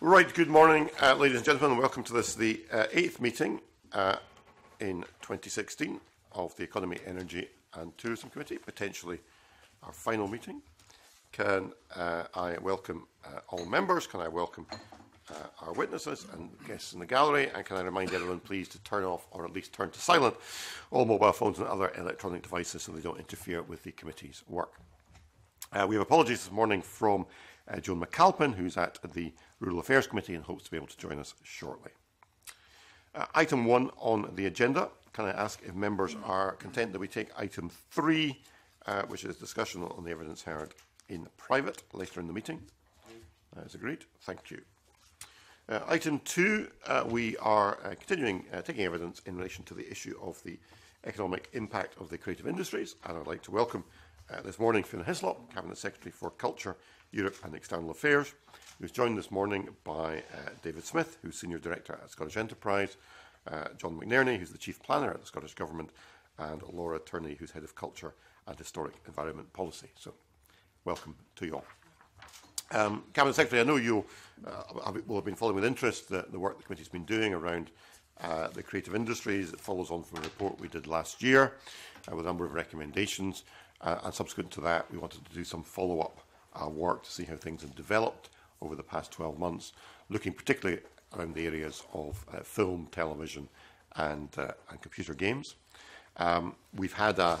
Right, good morning, ladies and gentlemen, and welcome to this, the eighth meeting in 2016 of the Economy, Energy and Tourism Committee, potentially our final meeting. Can I welcome all members, can I welcome our witnesses and guests in the gallery, and can I remind everyone please to turn off, or at least turn to silent, all mobile phones and other electronic devices so they don't interfere with the committee's work. We have apologies this morning from Joan McAlpine, who's at the Rural Affairs Committee and hopes to be able to join us shortly. Item 1 on the agenda. Can I ask if members are content that we take item 3, which is discussion on the evidence heard in private later in the meeting? That is agreed. Thank you. Item 2, we are continuing taking evidence in relation to the issue of the economic impact of the creative industries, and I'd like to welcome this morning Fiona Hyslop, Cabinet Secretary for Culture, Europe and External Affairs, who's joined this morning by David Smith, who's Senior Director at Scottish Enterprise, John McNerney, who's the Chief Planner at the Scottish Government, and Laura Turney, who's Head of Culture and Historic Environment Policy. So, welcome to you all. Cabinet Secretary, I know you will have been following with interest the work the committee's been doing around the creative industries. It follows on from a report we did last year with a number of recommendations. And subsequent to that, we wanted to do some follow-up work to see how things have developed over the past 12 months, looking particularly around the areas of film, television and computer games. We've had a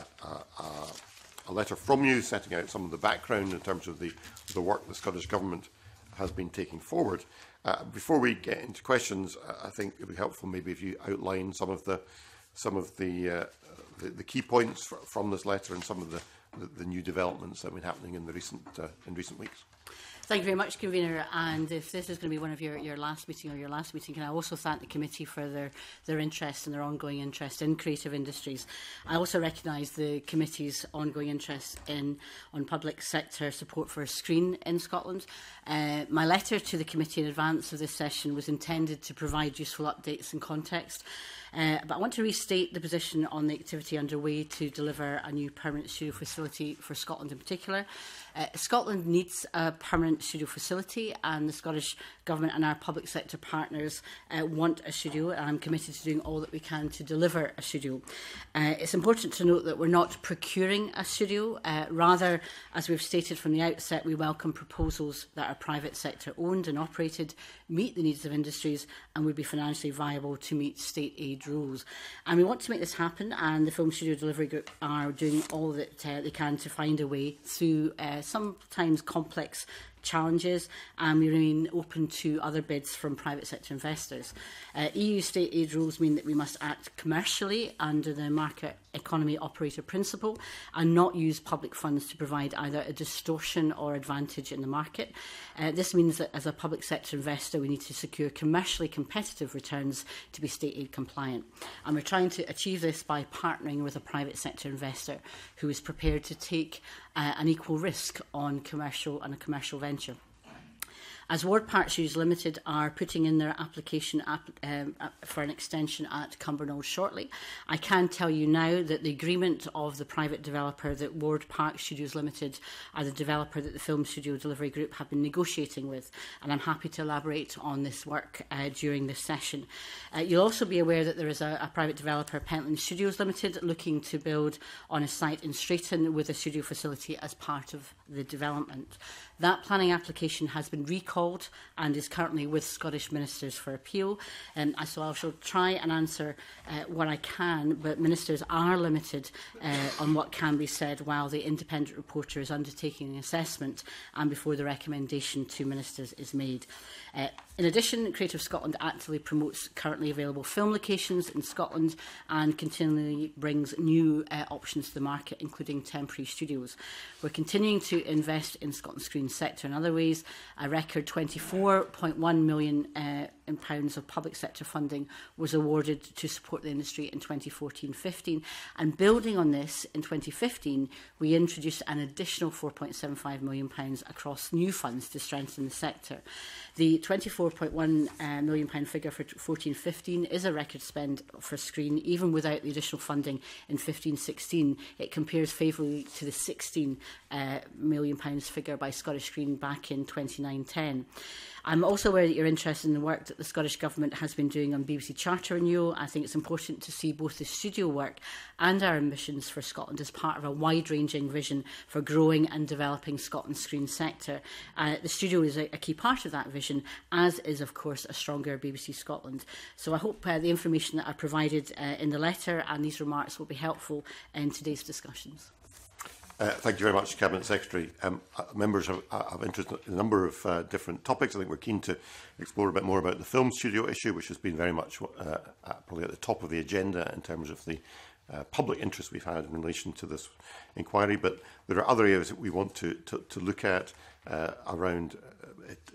letter from you setting out some of the background in terms of the work the Scottish Government has been taking forward. Before we get into questions, I think it would be helpful maybe if you outline some of the key points from this letter and some of the new developments that have been happening in the recent weeks. Thank you very much, Convener, and if this is going to be one of your last meeting, can I also thank the committee for their interest and their ongoing interest in creative industries. I also recognise the committee's ongoing interest on public sector support for a screen in Scotland. My letter to the committee in advance of this session was intended to provide useful updates and context. But I want to restate the position on the activity underway to deliver a new permanent studio facility for Scotland in particular. Scotland needs a permanent studio facility, and the Scottish Government and our public sector partners want a studio, and I'm committed to doing all that we can to deliver a studio. It's important to note that we're not procuring a studio. Rather, as we've stated from the outset, we welcome proposals that are private sector owned and operated, meet the needs of industries and would be financially viable to meet state aid rules. And we want to make this happen, and the Film Studio Delivery Group are doing all that they can to find a way through sometimes complex challenges, and we remain open to other bids from private sector investors. EU state aid rules mean that we must act commercially under the market economy operator principle and not use public funds to provide either a distortion or advantage in the market. This means that as a public sector investor we need to secure commercially competitive returns to be state aid compliant, and we're trying to achieve this by partnering with a private sector investor who is prepared to take an equal risk on a commercial venture. As Wardpark Studios Limited are putting in their application for an extension at Cumbernauld shortly, I can tell you now that the agreement of the private developer that Wardpark Studios Limited are the developer that the Film Studio Delivery Group have been negotiating with, and I'm happy to elaborate on this work during this session. You'll also be aware that there is a private developer, Pentland Studios Limited, looking to build on a site in Straiton with a studio facility as part of the development. That planning application has been recalled and is currently with Scottish Ministers for appeal. So I shall try and answer what I can, but Ministers are limited on what can be said while the independent reporter is undertaking an assessment and before the recommendation to Ministers is made. In addition, Creative Scotland actively promotes currently available film locations in Scotland and continually brings new options to the market, including temporary studios. We're continuing to invest in Scotland's screen sector in other ways. A record £24.1 million of public sector funding was awarded to support the industry in 2014-15, and building on this, in 2015 we introduced an additional £4.75 million across new funds to strengthen the sector. The £24.1 million figure for 14-15 is a record spend for screen, even without the additional funding in 15-16. It compares favourably to the £16 million figure by Scottish Screen back in 2009-10. I'm also aware that you're interested in the work that the Scottish Government has been doing on BBC Charter Renewal. I think it's important to see both the studio work and our ambitions for Scotland as part of a wide-ranging vision for growing and developing Scotland's screen sector. The studio is a key part of that vision, as is, of course, a stronger BBC Scotland. So I hope the information that I provided in the letter and these remarks will be helpful in today's discussions. Thank you very much, Cabinet Secretary. Members have interest in a number of different topics. I think we're keen to explore a bit more about the film studio issue, which has been very much probably at the top of the agenda in terms of the public interest we've had in relation to this inquiry. But there are other areas that we want to look at around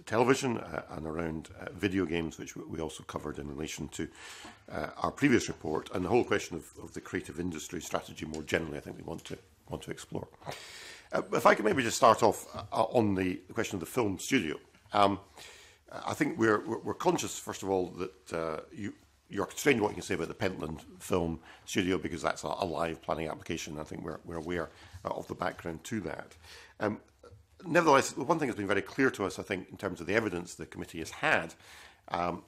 television and around video games, which we also covered in relation to our previous report, and the whole question of the creative industry strategy more generally. I think we want to explore. If I could maybe just start off on the question of the film studio. I think we're conscious, first of all, that you're constrained what you can say about the Pentland Film Studio, because that's a live planning application. I think we're aware of the background to that. Nevertheless, the one thing that's been very clear to us, I think, in terms of the evidence the committee has had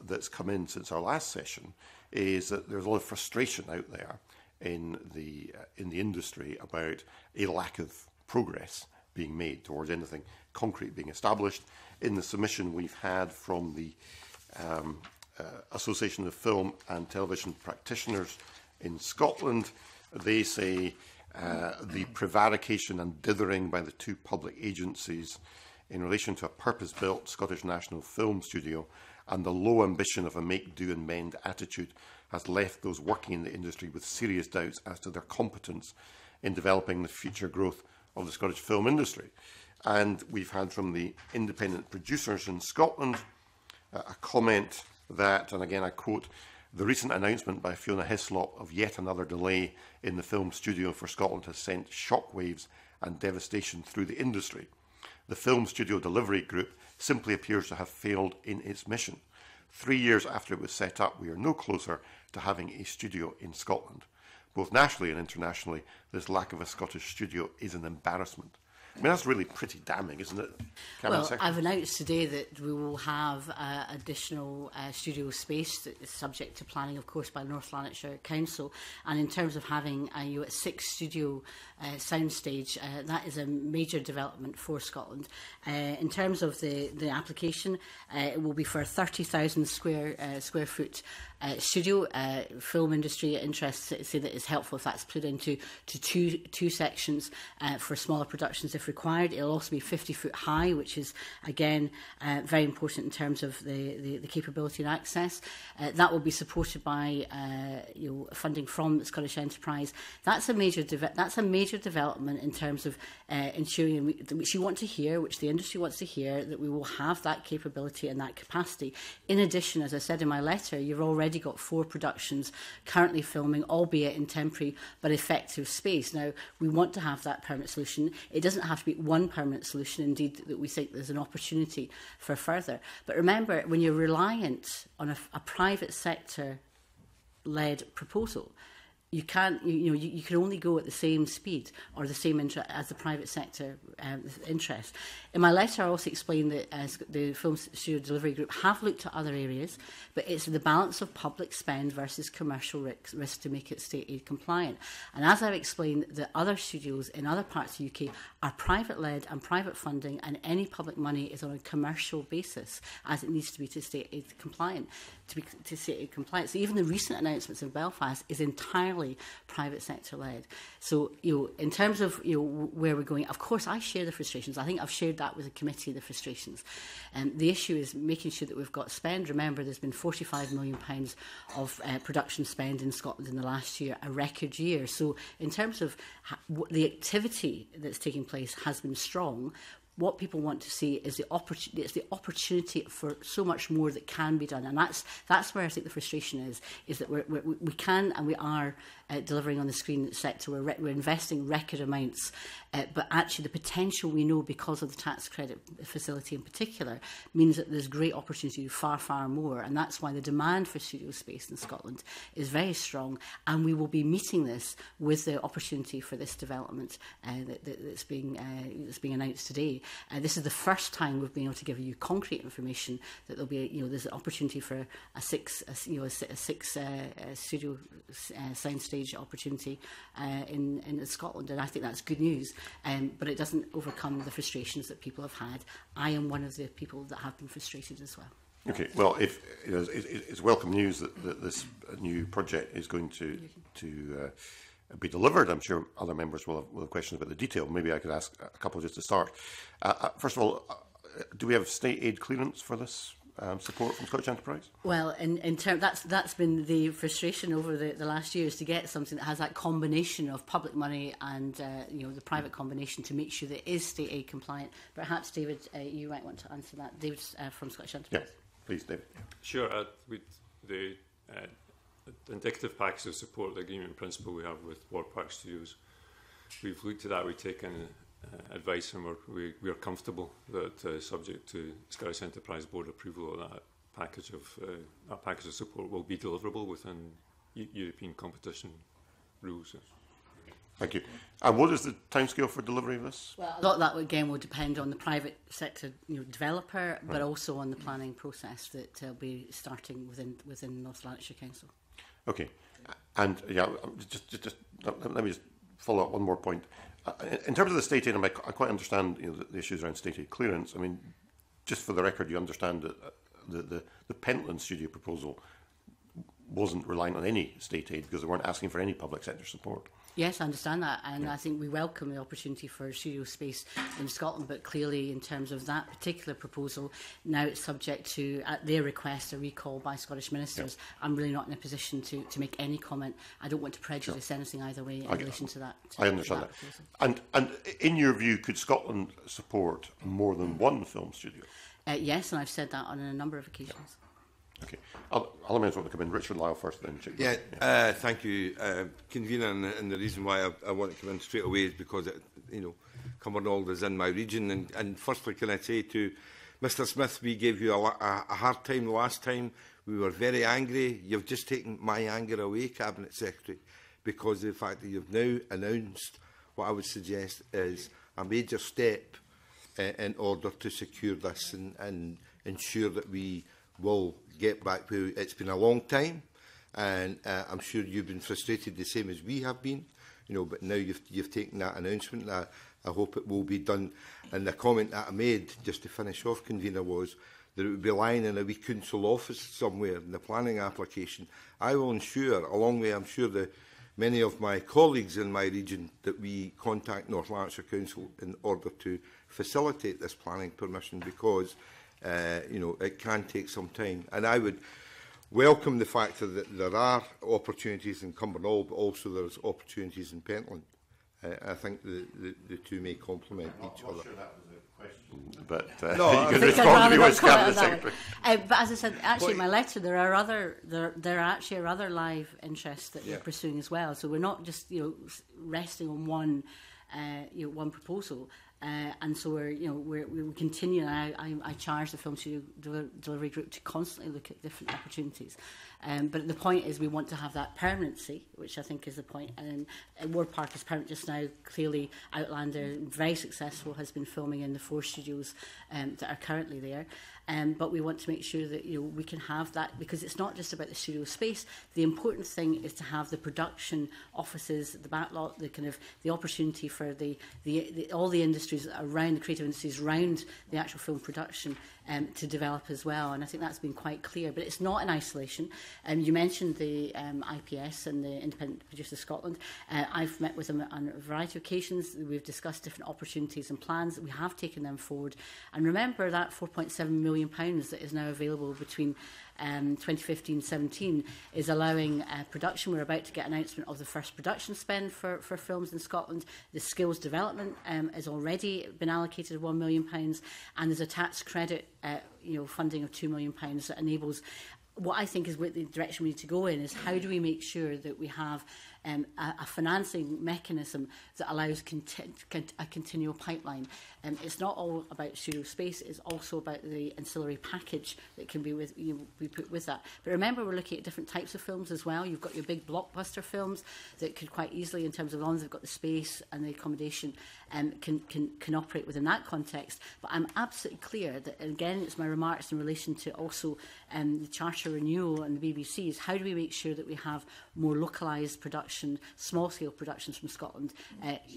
that's come in since our last session, is that there's a lot of frustration out there in the industry about a lack of progress being made towards anything concrete being established. In the submission we've had from the Association of Film and Television Practitioners in Scotland, they say the prevarication and dithering by the two public agencies in relation to a purpose-built Scottish National Film Studio and the low ambition of a make, do and mend attitude has left those working in the industry with serious doubts as to their competence in developing the future growth of the Scottish film industry. And we've had from the independent producers in Scotland a comment that, and again I quote, "The recent announcement by Fiona Hyslop of yet another delay in the film studio for Scotland has sent shockwaves and devastation through the industry. The Film Studio Delivery Group simply appears to have failed in its mission. 3 years after it was set up, we are no closer to having a studio in Scotland. Both nationally and internationally, this lack of a Scottish studio is an embarrassment." I mean, that's really pretty damning, isn't it? Well, I've announced today that we will have additional studio space that is subject to planning, of course, by North Lanarkshire Council. And in terms of having a six-studio soundstage, that is a major development for Scotland. In terms of the application, it will be for a 30,000 square foot studio. Film industry interests say that it's helpful if that's put into two sections for smaller productions if required. It'll also be 50 foot high, which is again very important in terms of the capability and access. That will be supported by funding from the Scottish Enterprise. That's a major development in terms of ensuring, which you want to hear, which the industry wants to hear, that we will have that capability and that capacity. In addition, as I said in my letter, you've already got 4 productions currently filming, albeit in temporary but effective space. Now, we want to have that permanent solution. It doesn't have to be one permanent solution, indeed, that we think there's an opportunity for further. But remember, when you're reliant on a private sector-led proposal, you can't, you can only go at the same speed or the same interest as the private sector interest. In my letter, I also explained that the Film Studio Delivery Group have looked at other areas, but it's the balance of public spend versus commercial risk to make it state aid compliant. And as I've explained, the other studios in other parts of the UK are private-led and private funding, and any public money is on a commercial basis, as it needs to be to state aid compliant. So even the recent announcements in Belfast is entirely private sector led. So in terms of where we're going, of course I share the frustrations. I think I've shared that with the committee, the frustrations. The issue is making sure that we've got spend. Remember, there's been £45 million of production spend in Scotland in the last year, a record year. So in terms of the activity that's taking place has been strong. What people want to see is the opportunity for so much more that can be done, and that's where I think the frustration is that we can and we are delivering on the screen sector. We're investing record amounts, but actually the potential we know because of the tax credit facility in particular means that there's great opportunity to do far, far more, and that's why the demand for studio space in Scotland is very strong, and we will be meeting this with the opportunity for this development that's being announced today. This is the first time we've been able to give you concrete information that there'll be, there's an opportunity for a six studio soundstage opportunity in Scotland, and I think that's good news. But it doesn't overcome the frustrations that people have had. I am one of the people that have been frustrated as well. Okay, well, if it's welcome news that, this new project is going to be delivered. I'm sure other members will have questions about the detail. Maybe I could ask a couple just to start. First of all, do we have state aid clearance for this? Support from Scottish Enterprise? Well, that's been the frustration over the last years, to get something that has that combination of public money and the private combination to make sure that it is state aid compliant. Perhaps David, you might want to answer that. David from Scottish Enterprise. Yeah, please, David. Sure. With the indicative package of support, the agreement in principle we have with Wardpark Studios, we've looked at that. We've taken advice, and we are comfortable that subject to Scottish Enterprise Board approval, that package of support will be deliverable within European competition rules. Thank you. And what is the timescale for delivery of this? Well, a lot of that again will depend on the private sector developer, but also on the planning process that will be starting within North Lanarkshire Council. Okay, and yeah, just let me just follow up one more point. In terms of the state aid, I quite understand the issues around state aid clearance. I mean, just for the record, you understand that the Pentland Studio proposal wasn't relying on any state aid because they weren't asking for any public sector support. Yes, I understand that, and yeah. I think we welcome the opportunity for studio space in Scotland, but clearly in terms of that particular proposal, now it's subject to, at their request, a recall by Scottish ministers. Yeah. I'm really not in a position to make any comment. I don't want to prejudice anything either way in relation to that. I understand that. And in your view, could Scotland support more than one film studio? Yes, and I've said that on a number of occasions. Yeah. Okay, I'll mention what to come in. Richard Lyle first, then. Yeah, thank you, convener. And the reason why I want to come in straight away is because Cumbernauld is in my region. And firstly, can I say to Mr. Smith, we gave you a hard time last time. We were very angry. You've just taken my anger away, Cabinet Secretary, because of the fact that you've now announced what I would suggest is a major step in order to secure this and ensure that we will get back. It's been a long time, and I'm sure you've been frustrated the same as we have been, but now you've taken that announcement, and I hope it will be done. And the comment that I made, just to finish off, convener, was that it would be lying in a wee council office somewhere in the planning application. I will ensure, along with I'm sure many of my colleagues in my region, that we contact North Lanarkshire Council in order to facilitate this planning permission, because it can take some time. And I would welcome the fact that there are opportunities in Cumbernauld, but also there's opportunities in Pentland. I think the two may complement each other. Sure that was a question, but you can respond to me as Cabinet Secretary. But as I said, actually, in my letter, there are actually other live interests that we're pursuing as well. So we're not just resting on one proposal. And so we continue, and I charge the Film Studio Delivery Group to constantly look at different opportunities. But the point is we want to have that permanency, which I think is the point. And Wardpark is permanent just now. Clearly, Outlander, very successful, has been filming in the 4 studios that are currently there. But we want to make sure that we can have that, because it's not just about the studio space. The important thing is to have the production offices, the backlot, the opportunity for all the industries around, the creative industries around the actual film production to develop as well. And I think that's been quite clear. But it's not in isolation. You mentioned the IPS and the Independent Producers Scotland. I've met with them on a variety of occasions. We've discussed different opportunities and plans. We have taken them forward. And remember that £4.7 million that is now available between 2015-17 is allowing production. We're about to get an announcement of the first production spend for films in Scotland. The skills development has already been allocated £1 million, and there's a tax credit funding of £2 million that enables what I think is what the direction we need to go in is how do we make sure that we have a financing mechanism that allows a continual pipeline. It's not all about studio space, it's also about the ancillary package that can be, be put with that. But remember, we're looking at different types of films as well. You've got your big blockbuster films that could quite easily, in terms of they've got the space and the accommodation, can operate within that context. But I'm absolutely clear that, again, it's my remarks in relation to also the Charter Renewal and the BBC, is how do we make sure that we have more localised production, small-scale productions from Scotland,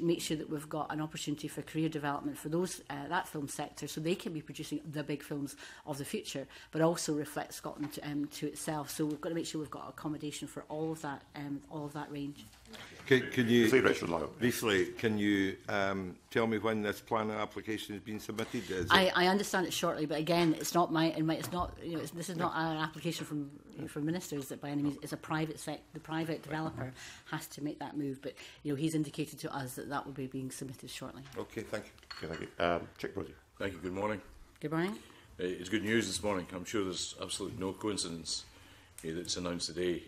make sure that we've got an opportunity for career development for those that film sector, so they can be producing the big films of the future, but also reflect Scotland to itself. So we've got to make sure we've got accommodation for all of that range. Can you briefly, can you tell me when this planning application has been submitted? Is I understand it shortly, but again, it's not my. It's not. You know, this is not an application from from ministers. That by any means, it's a private sector. The private developer has to make that move. But you know, he's indicated to us that that will be being submitted shortly. Okay, thank you. Okay, thank you. Chick Brodie. Thank you. Good morning. Good morning. It's good news this morning. I'm sure there's absolutely no coincidence that's announced today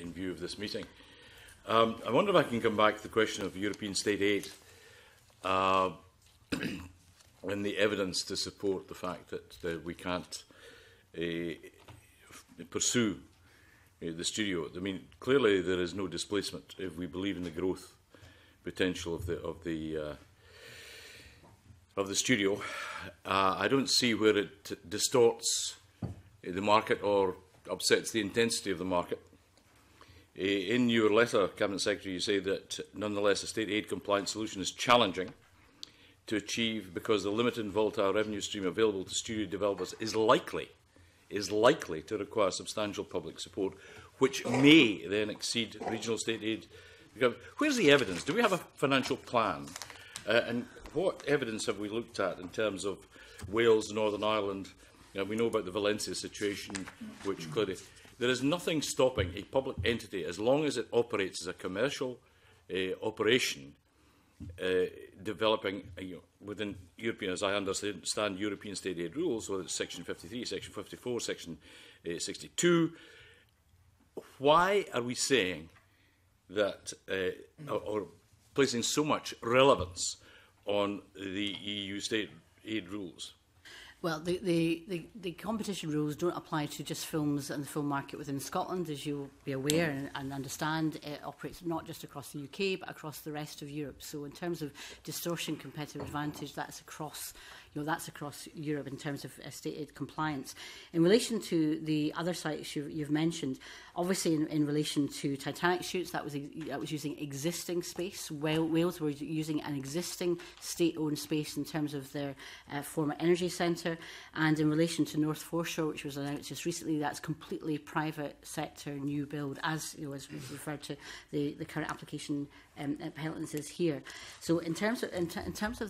in view of this meeting. I wonder if I can come back to the question of European state aid and the evidence to support the fact that we can't pursue the studio. I mean, clearly there is no displacement if we believe in the growth potential of the studio. I don't see where it distorts the market or upsets the intensity of the market. In your letter, Cabinet Secretary, you say that nonetheless a state aid compliant solution is challenging to achieve because the limited and volatile revenue stream available to studio developers is likely to require substantial public support, which may then exceed regional state aid. Where's the evidence? Do we have a financial plan? And what evidence have we looked at in terms of Wales, Northern Ireland? We know about the Valencia situation, which clearly... There is nothing stopping a public entity, as long as it operates as a commercial operation, developing within European, as I understand, European state aid rules, whether it's Section 53, Section 54, Section 62. Why are we saying that, or placing so much relevance on the EU state aid rules? Well, the competition rules don't apply to just films and the film market within Scotland, as you'll be aware and understand. It operates not just across the UK, but across the rest of Europe. So in terms of distortion, competitive advantage, that's across, that's across Europe in terms of state aid compliance. In relation to the other sites you've mentioned, obviously in relation to Titanic shoots, that was using existing space. Wales were using an existing state-owned space in terms of their former energy centre. And in relation to North Foreshore, which was announced just recently, that's completely private sector new build, as as was referred to the current application penalties here. So in terms of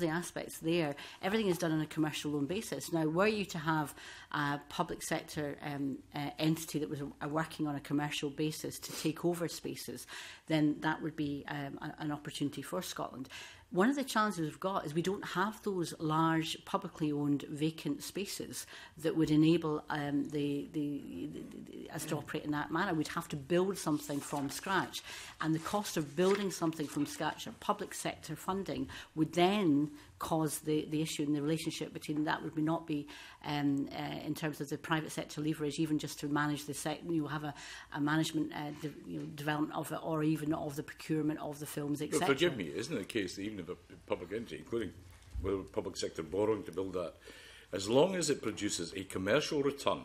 the aspects there, everything is done on a commercial loan basis. Now, were you to have a public sector entity that was working on a commercial basis to take over spaces, then that would be an opportunity for Scotland. One of the challenges we've got is we don't have those large publicly owned vacant spaces that would enable us to operate in that manner. We'd have to build something from scratch, and the cost of building something from scratch or public sector funding would then cause the issue in the relationship between that would not be in terms of the private sector leverage, even just to manage the sector. You have a management development of it, or even of the procurement of the films, etc. Well, forgive me, isn't it the case that even if a public entity, including public sector borrowing to build that, as long as it produces a commercial return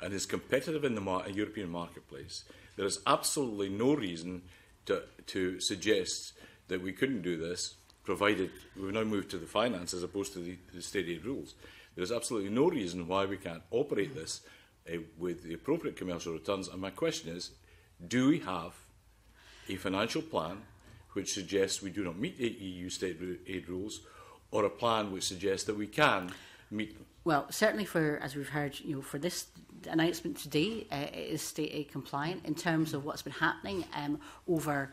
and is competitive in the European marketplace, there is absolutely no reason to suggest that we couldn't do this, provided we've now moved to the finance as opposed to the state aid rules. There's absolutely no reason why we can't operate this with the appropriate commercial returns. And my question is, do we have a financial plan which suggests we do not meet the EU state aid rules, or a plan which suggests that we can meet them? Well, certainly for, as we've heard, you know, for this announcement today, it is state aid compliant in terms of what's been happening over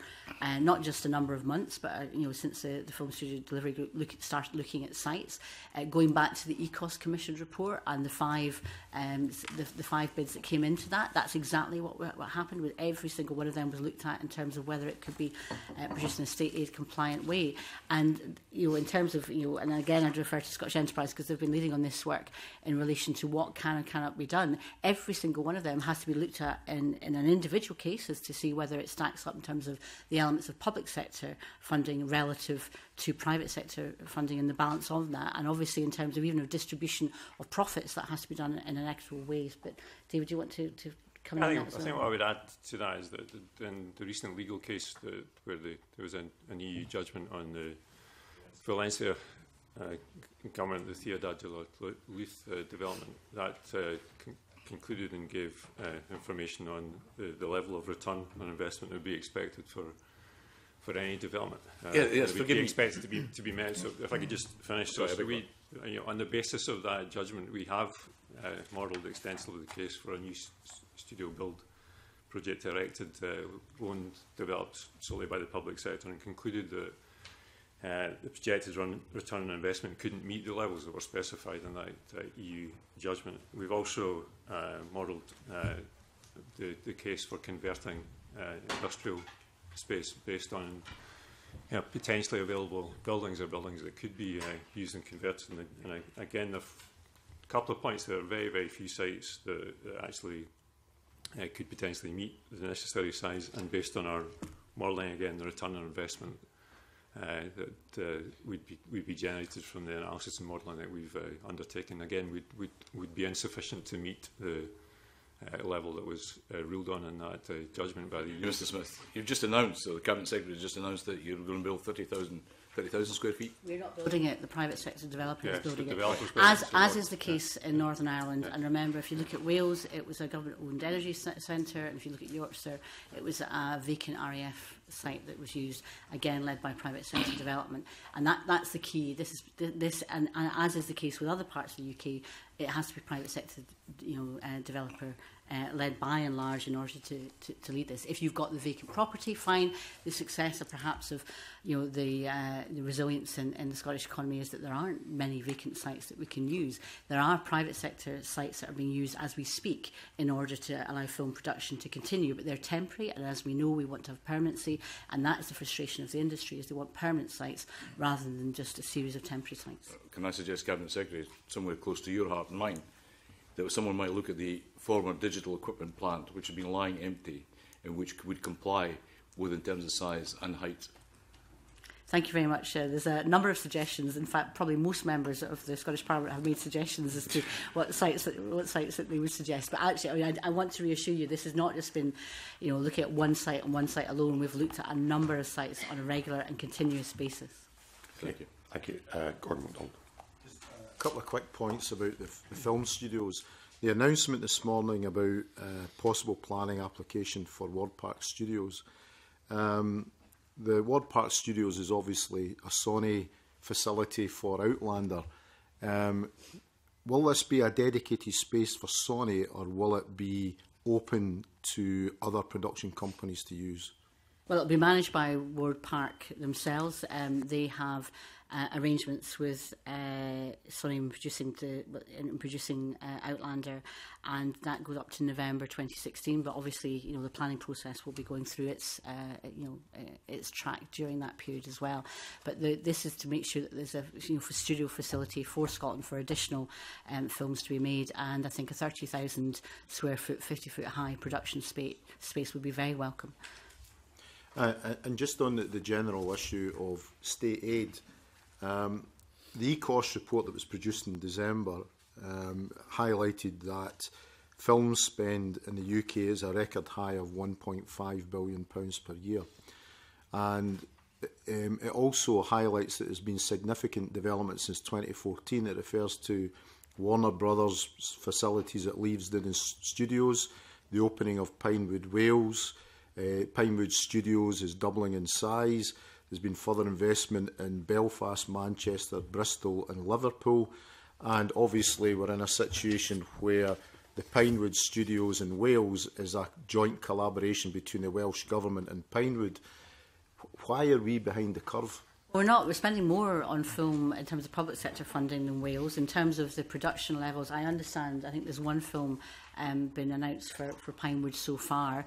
not just a number of months, but you know, since the Film Studio Delivery Group started looking at sites, going back to the ECOS Commissioned report and the five bids that came into that. That's exactly what happened. With every single one of them was looked at in terms of whether it could be produced in a state aid compliant way. And you know, in terms of and again, I'd refer to Scottish Enterprise because they've been leading on this work in relation to what can and cannot be done. Every single one of them has to be looked at in an individual case as to see whether it stacks up in terms of the elements of public sector funding relative to private sector funding and the balance of that, and obviously in terms of even of distribution of profits, that has to be done in an equitable ways. But David, do you want to come in on that as well? I think what I would add to that is that in the recent legal case where there was an EU judgment on the Valencia government, the Ciudad de la Luz development, that concluded and gave information on the level of return on investment that would be expected for any development. Yes, that would be expected to be met. So if I could just finish, on the basis of that judgment, we have modelled extensively the case for a new studio build project erected, owned, developed solely by the public sector, and concluded that the projected return on investment couldn't meet the levels that were specified in that EU judgment. We've also modelled the case for converting industrial space based on potentially available buildings or buildings that could be used and converted. And again, there are a couple of points. There are very, very few sites that actually could potentially meet the necessary size. And based on our modelling, again, the return on investment that would be generated from the analysis and modelling that we've undertaken, again, would be insufficient to meet the level that was ruled on in that judgment by the EU. Mr. Smith, you've just announced, the Cabinet Secretary has just announced that you're going to build 30,000 square feet? We're not building it, the private sector developer is building it. As is the case in Northern Ireland. And remember, if you look at Wales, it was a government-owned energy centre, and if you look at Yorkshire, it was a vacant RAF site that was used, again, led by private sector development. And that's the key. And as is the case with other parts of the UK, it has to be private sector developer led by and large in order to lead this. If you've got the vacant property, fine. The success or perhaps of the resilience in the Scottish economy is that there aren't many vacant sites that we can use. There are private sector sites that are being used as we speak in order to allow film production to continue, but they're temporary, and as we know, we want to have permanency, and that is the frustration of the industry, is they want permanent sites rather than just a series of temporary sites. Can I suggest, Cabinet Secretary, somewhere close to your heart and mine, that someone might look at the former digital equipment plant, which had been lying empty and which would comply with in terms of size and height? Thank you very much. There's a number of suggestions. In fact, probably most members of the Scottish Parliament have made suggestions as to what sites that they would suggest. But actually, I want to reassure you, this has not just been, looking at one site and one site alone. We've looked at a number of sites on a regular and continuous basis. Thank you. Thank you, Gordon MacDonald. A couple of quick points about the film studios. The announcement this morning about possible planning application for Wardpark Studios. The Wardpark Studios is obviously a Sony facility for Outlander. Will this be a dedicated space for Sony, or will it be open to other production companies to use? Well, it'll be managed by Wardpark themselves. They have arrangements with Sony in producing Outlander, and that goes up to November 2016. But obviously, the planning process will be going through its track during that period as well. But this is to make sure that there's a studio facility for Scotland for additional films to be made, and I think a 30,000 square foot, 50-foot high production space would be very welcome. And just on the general issue of state aid. The ECOS report that was produced in December highlighted that film spend in the UK is a record high of £1.5 billion per year. And it also highlights that there's been significant development since 2014. It refers to Warner Brothers facilities at Leavesden Studios, the opening of Pinewood Wales. Pinewood Studios is doubling in size. There's been further investment in Belfast, Manchester, Bristol and Liverpool, and obviously we're in a situation where the Pinewood Studios in Wales is a joint collaboration between the Welsh Government and Pinewood. Why are we behind the curve? We're not. We're spending more on film in terms of public sector funding than Wales. In terms of the production levels, I understand, I think there's one film been announced for Pinewood so far.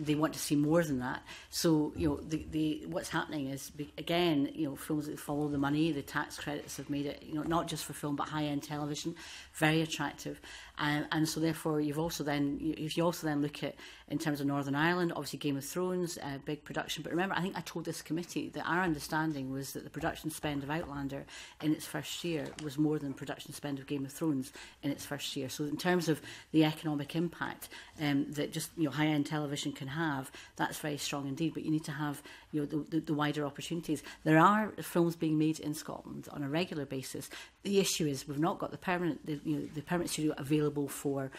They want to see more than that. So, you know, what's happening is, again, you know, films that follow the money, the tax credits have made it, you know, not just for film but high-end television, very attractive. And so, therefore, you've also then, if you also then look at, in terms of Northern Ireland, obviously Game of Thrones, big production. But remember, I think I told this committee that our understanding was that the production spend of Outlander in its first year was more than production spend of Game of Thrones in its first year. So, in terms of the economic impact that just, you know, high-end television can have, that's very strong indeed. But you need to have, you know, the wider opportunities. There are films being made in Scotland on a regular basis. The issue is we've not got the permanent, you know, the permanent studio available for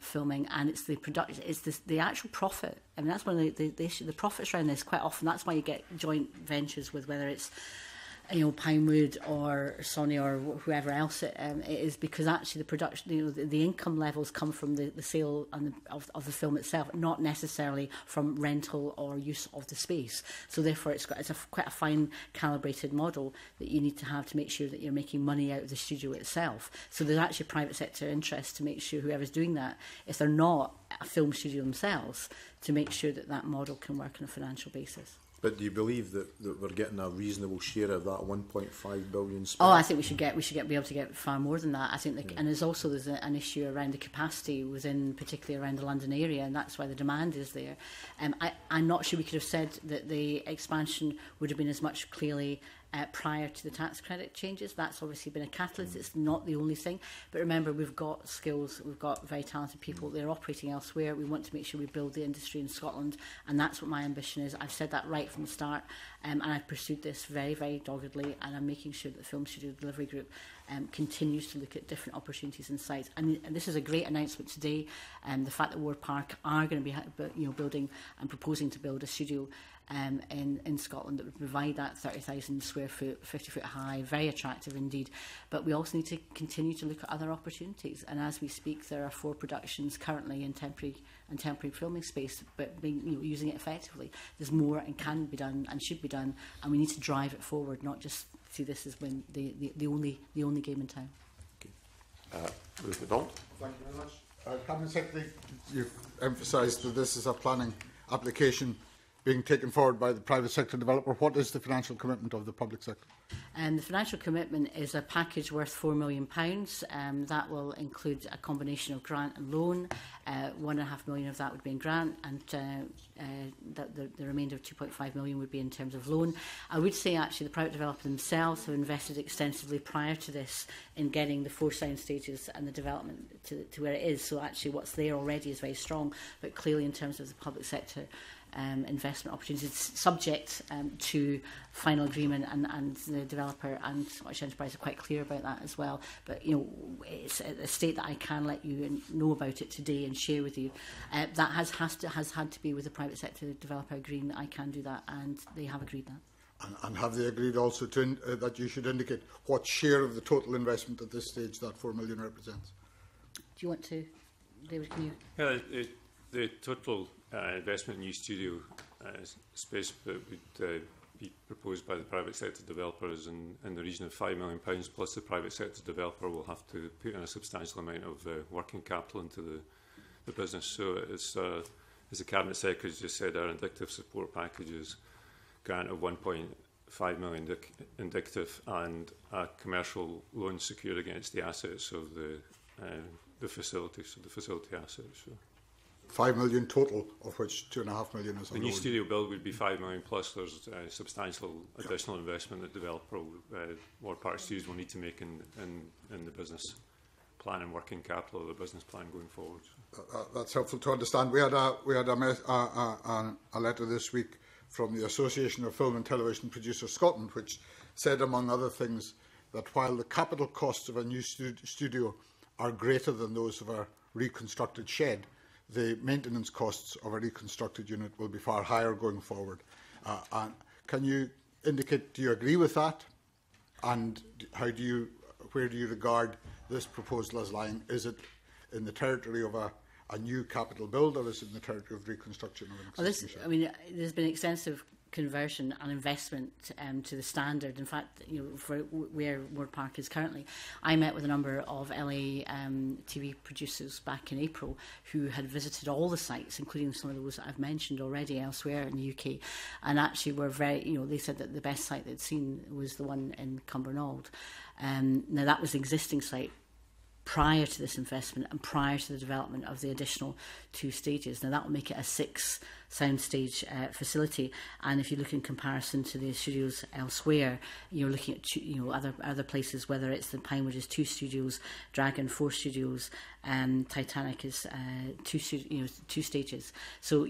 filming, and it's the production, it's the actual profit. I mean, that's one of the issue. The profits around this quite often. That's why you get joint ventures with, whether it's, you know, Pinewood or Sony or whoever else it is, because actually the production, you know, the income levels come from the sale and of the film itself, not necessarily from rental or use of the space. So therefore, it's quite a fine calibrated model that you need to have to make sure that you're making money out of the studio itself. So there's actually private sector interest to make sure whoever's doing that, if they're not a film studio themselves, to make sure that that model can work on a financial basis. But do you believe that we're getting a reasonable share of that 1.5 billion spend? Oh, I think we should be able to get far more than that. I think, and there's an issue around the capacity within, particularly around the London area, and that's why the demand is there. I'm not sure we could have said that the expansion would have been as much clearly prior to the tax credit changes. That's obviously been a catalyst. It's not the only thing. But remember, we've got skills, we've got very talented people. They're operating elsewhere. We want to make sure we build the industry in Scotland, and that's what my ambition is. I've said that right from the start, and I've pursued this very, very doggedly, and I'm making sure that the Film Studio Delivery Group continues to look at different opportunities and sites. I mean, and this is a great announcement today, the fact that Wardpark are going to be, you know, building and proposing to build a studio in Scotland that would provide that 30,000 square foot, 50 foot high, very attractive indeed. But we also need to continue to look at other opportunities. And as we speak, there are 4 productions currently in temporary filming space, but being, you know, using it effectively. There's more and can be done and should be done, and we need to drive it forward, not just see this as when the only game in town. Okay. Ruth MacDonald. Thank you very much. Cabinet Secretary, you've emphasised that this is a planning application being taken forward by the private sector developer. What is the financial commitment of the public sector? The financial commitment is a package worth £4 million. That will include a combination of grant and loan. £1.5 million of that would be in grant, and the remainder of £2.5 million would be in terms of loan. I would say actually the private developers themselves have invested extensively prior to this in getting the 4 sound stages and the development to where it is. So actually what's there already is very strong, but clearly in terms of the public sector investment opportunities, subject to final agreement, and the developer and Scottish Enterprise are quite clear about that as well. But, you know, it's a state that I can let you know about it today and share with you. That has had to be with the private sector developer agreeing that I can do that, and they have agreed that. And have they agreed also to that you should indicate what share of the total investment at this stage that £4 million represents? Do you want to, David? Can you? Yeah, the total investment in new studio space that would be proposed by the private sector developers in the region of £5 million, plus the private sector developer will have to put in a substantial amount of working capital into the business. So it's, as the Cabinet Secretary just said, our indicative support package is grant of £1.5 million indicative, and a commercial loan secured against the assets of the facility, so the facility assets. So. £5 million total, of which £2.5 million is on the new studio build would be £5 million plus. There's substantial additional investment that developer Wardpark Studios will need to make in the business plan and working capital of the business plan going forward. That's helpful to understand. We had a letter this week from the Association of Film and Television Producers Scotland, which said, among other things, that while the capital costs of a new studio are greater than those of a reconstructed shed, the maintenance costs of a reconstructed unit will be far higher going forward. And can you indicate, do you agree with that? And how do you, where do you regard this proposal as lying? Is it in the territory of a new capital build, or is it in the territory of reconstruction of an existing shed? I mean, there's been extensive conversion and investment to the standard. In fact, you know, for where Wardpark is currently, I met with a number of LA TV producers back in April who had visited all the sites, including some of those that I've mentioned already elsewhere in the UK, and actually were very, you know, they said that the best site they'd seen was the one in Cumbernauld. Now, that was the existing site prior to this investment and prior to the development of the additional two stages. Now, that will make it a 6 soundstage facility, and if you look in comparison to the studios elsewhere, you're looking at other places, whether it's the Pinewood is 2 studios, Dragon 4 studios, and Titanic is 2 stages. So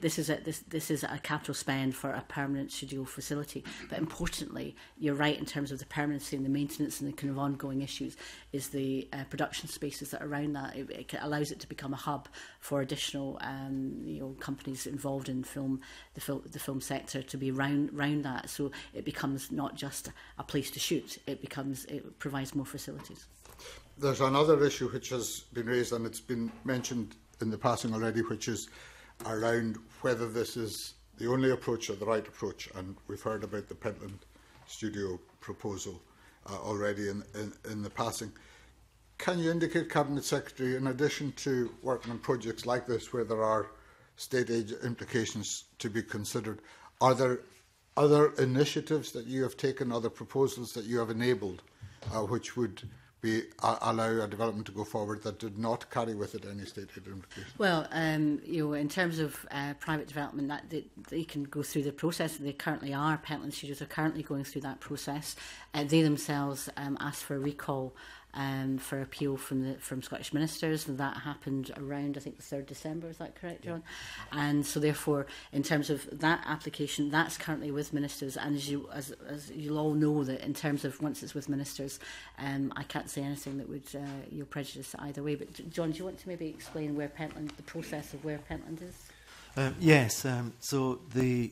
this is a capital spend for a permanent studio facility. But importantly, you're right in terms of the permanency and the maintenance and the kind of ongoing issues is the production spaces that are around that. It allows it to become a hub for additional companies involved in film, the film sector, to be round that, so it becomes not just a place to shoot. It provides more facilities. There's another issue which has been raised, and it's been mentioned in the passing already, which is around whether this is the only approach or the right approach. And we've heard about the Pentland Studio proposal already in the passing. Can you indicate, Cabinet Secretary, in addition to working on projects like this where there are state aid implications to be considered, are there other initiatives that you have taken, other proposals that you have enabled, which would allow a development to go forward that did not carry with it any state aid implications? Well, in terms of private development, that they can go through the process. They currently are. Pentland Studios are currently going through that process. They themselves asked for a recall for appeal from Scottish ministers, and that happened around, I think, the 3rd December, is that correct, John? Yeah. And so therefore, in terms of that application, that's currently with ministers, and as you'll all know, that in terms of once it's with ministers, I can't say anything that would prejudice either way. But John, do you want to maybe explain where Pentland, the process of where Pentland is? Yes, so the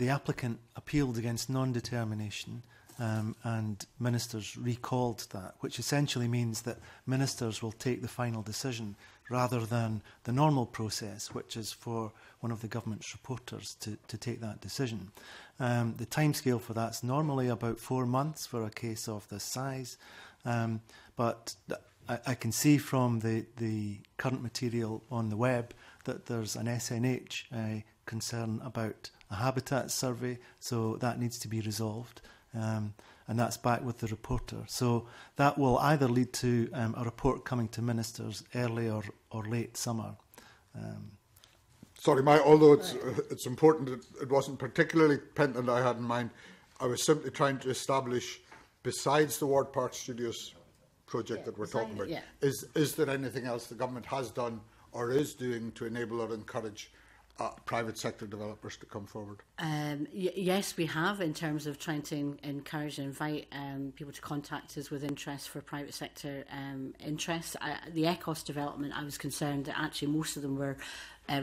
applicant appealed against non-determination, and ministers recalled that, which essentially means that ministers will take the final decision rather than the normal process, which is for one of the government's reporters to take that decision. The timescale for that's normally about 4 months for a case of this size, but I can see from the current material on the web that there's an SNH concern about a habitat survey, so that needs to be resolved. And that's back with the reporter. So that will either lead to a report coming to ministers early or late summer. Sorry, although it's important, it wasn't particularly Pentland I had in mind. I was simply trying to establish, besides the Wardpark Studios project that we're talking about, is there anything else the government has done or is doing to enable or encourage private sector developers to come forward? Yes, we have, in terms of trying to encourage and invite people to contact us with interest for private sector interests. The ECOS development, I was concerned that actually most of them were there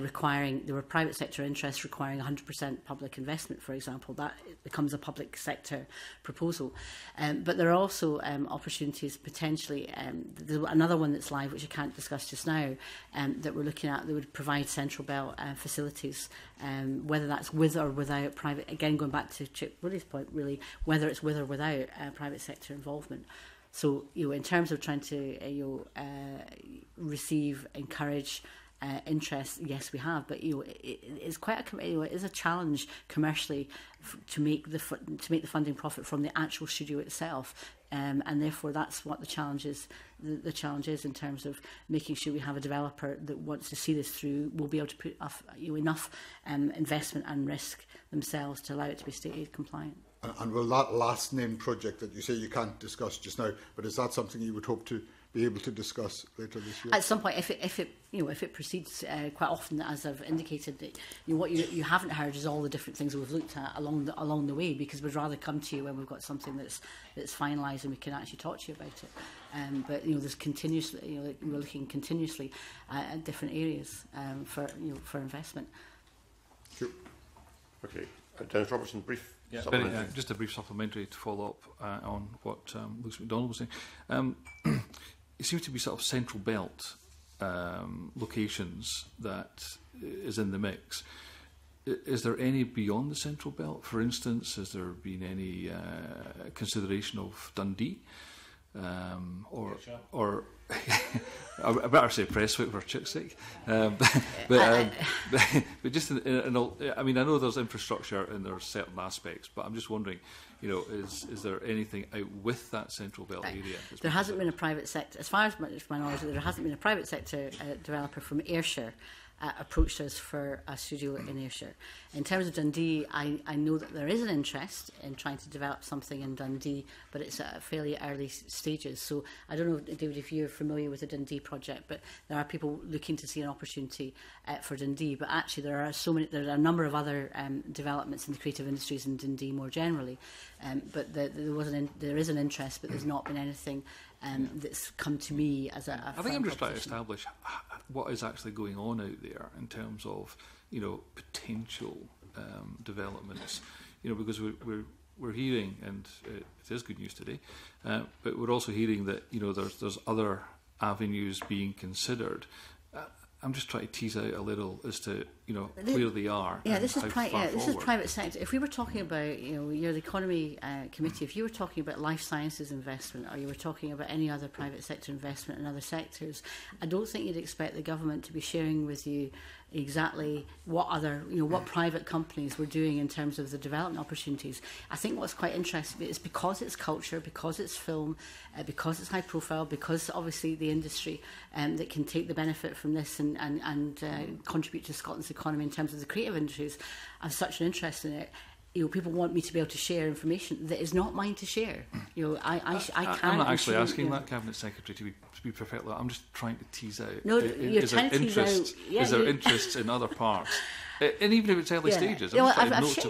were private sector interests requiring 100% public investment, for example. That becomes a public sector proposal. But there are also opportunities potentially. Another one that's live, which I can't discuss just now, that we're looking at, that would provide Central Belt facilities, whether that's with or without private, again going back to Chip Willie's point, really, whether it's with or without private sector involvement. So in terms of trying to receive, encourage interest, yes, we have, but it's quite a it is a challenge commercially to make the funding profit from the actual studio itself, and therefore that's what the challenge is. The challenge is in terms of making sure we have a developer that wants to see this through will be able to put enough investment and risk themselves to allow it to be state aid compliant. And will that last named project that you say you can't discuss just now, but is that something you would hope to be able to discuss later this year? At some point, if it proceeds, quite often, as I've indicated, that what you haven't heard is all the different things that we've looked at along the way, because we'd rather come to you when we've got something that's finalised and we can actually talk to you about it. But there's continuously, we're looking continuously at different areas for investment. Sure. Okay. Dennis Robertson, brief supplementary. Just a brief supplementary to follow up on what Lewis MacDonald was saying. It seems to be sort of central belt locations that is in the mix. Is there any beyond the central belt? For instance, has there been any consideration of Dundee? Or I better say Prestwick for chick's sake. But just in all, I mean, I know there's infrastructure and there are certain aspects, but I'm just wondering, you know, is there anything out with that central belt area? There hasn't been a private sector, as far as my knowledge, there hasn't been a private sector developer from Ayrshire approached us for a studio in Ayrshire. In terms of Dundee, I know that there is an interest in trying to develop something in Dundee, but it's at fairly early stages. So I don't know, David, if you're familiar with the Dundee project, but there are people looking to see an opportunity for Dundee. But actually, there are so many. There are a number of other developments in the creative industries in Dundee more generally. But there is an interest, but there's not been anything that's come to me as a. I think I'm just trying to establish what is actually going on out there in terms of, you know, potential developments. You know, because we're hearing, and it is good news today, but we're also hearing that, you know, there's other avenues being considered. I'm just trying to tease out a little as to, you know, where they are. Yeah, this is private sector. If we were talking about, you know, you're the economy committee, if you were talking about life sciences investment, or you were talking about any other private sector investment in other sectors, I don't think you'd expect the government to be sharing with you exactly what other, you know, what private companies were doing in terms of the development opportunities. I think what's quite interesting is because it's culture, because it's film, because it's high profile, because obviously the industry that can take the benefit from this and contribute to Scotland's economy in terms of the creative industries, I have such an interest in it. You know, people want me to be able to share information that is not mine to share. You know, I'm not actually asking that Cabinet Secretary to be perfectly. I'm just trying to tease out. No, you're trying to tease out. Yeah, is there interests in other parts? And even if it's early stages, yeah, that's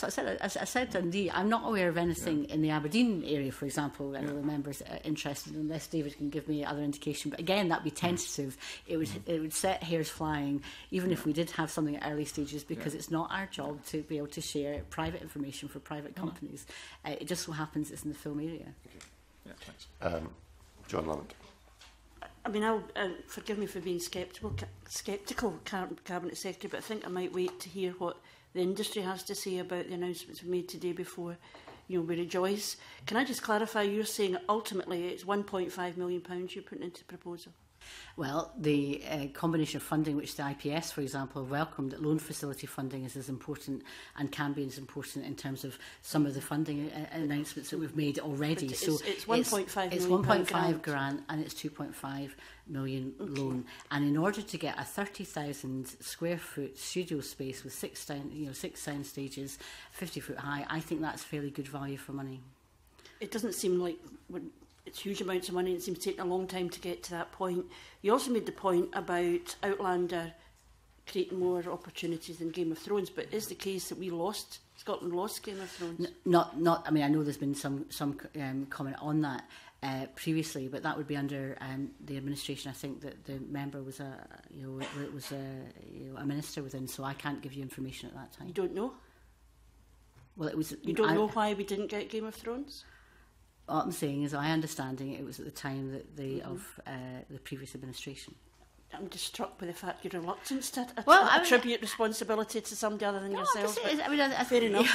what I said. I said to Dundee, I'm not aware of anything in the Aberdeen area, for example. I know the members are interested, unless David can give me other indication. But again, that'd be tentative. It would set hairs flying, even if we did have something at early stages, because it's not our job to be able to share private information for private companies. It just so happens it's in the film area. Okay. Yeah, thanks. John Lamont. I mean, forgive me for being sceptical, Cabinet Secretary, but I think I might wait to hear what the industry has to say about the announcements we made today before, you know, we rejoice. Can I just clarify? You're saying ultimately it's £1.5 million you're putting into the proposal. Well, the combination of funding, which the IPS, for example, have welcomed, that loan facility funding is as important and can be as important in terms of some of the funding announcements that we've made already. But so it's £1.5 million grant and it's £2.5 million loan. And in order to get a 30,000 square foot studio space with six sound stages, 50 foot high, I think that's fairly good value for money. It doesn't seem like... It's huge amounts of money, and it seems taking a long time to get to that point. You also made the point about Outlander creating more opportunities than Game of Thrones, but is the case that Scotland lost Game of Thrones? I mean, I know there's been some comment on that previously, but that would be under the administration. I think that the member was a minister within, so I can't give you information at that time. You don't know? Well, it was. You don't know why we didn't get Game of Thrones? All I'm saying is, I understanding it was at the time that the previous administration. I'm just struck by the fact you're reluctant to attribute responsibility to somebody other than yourself. Fair enough.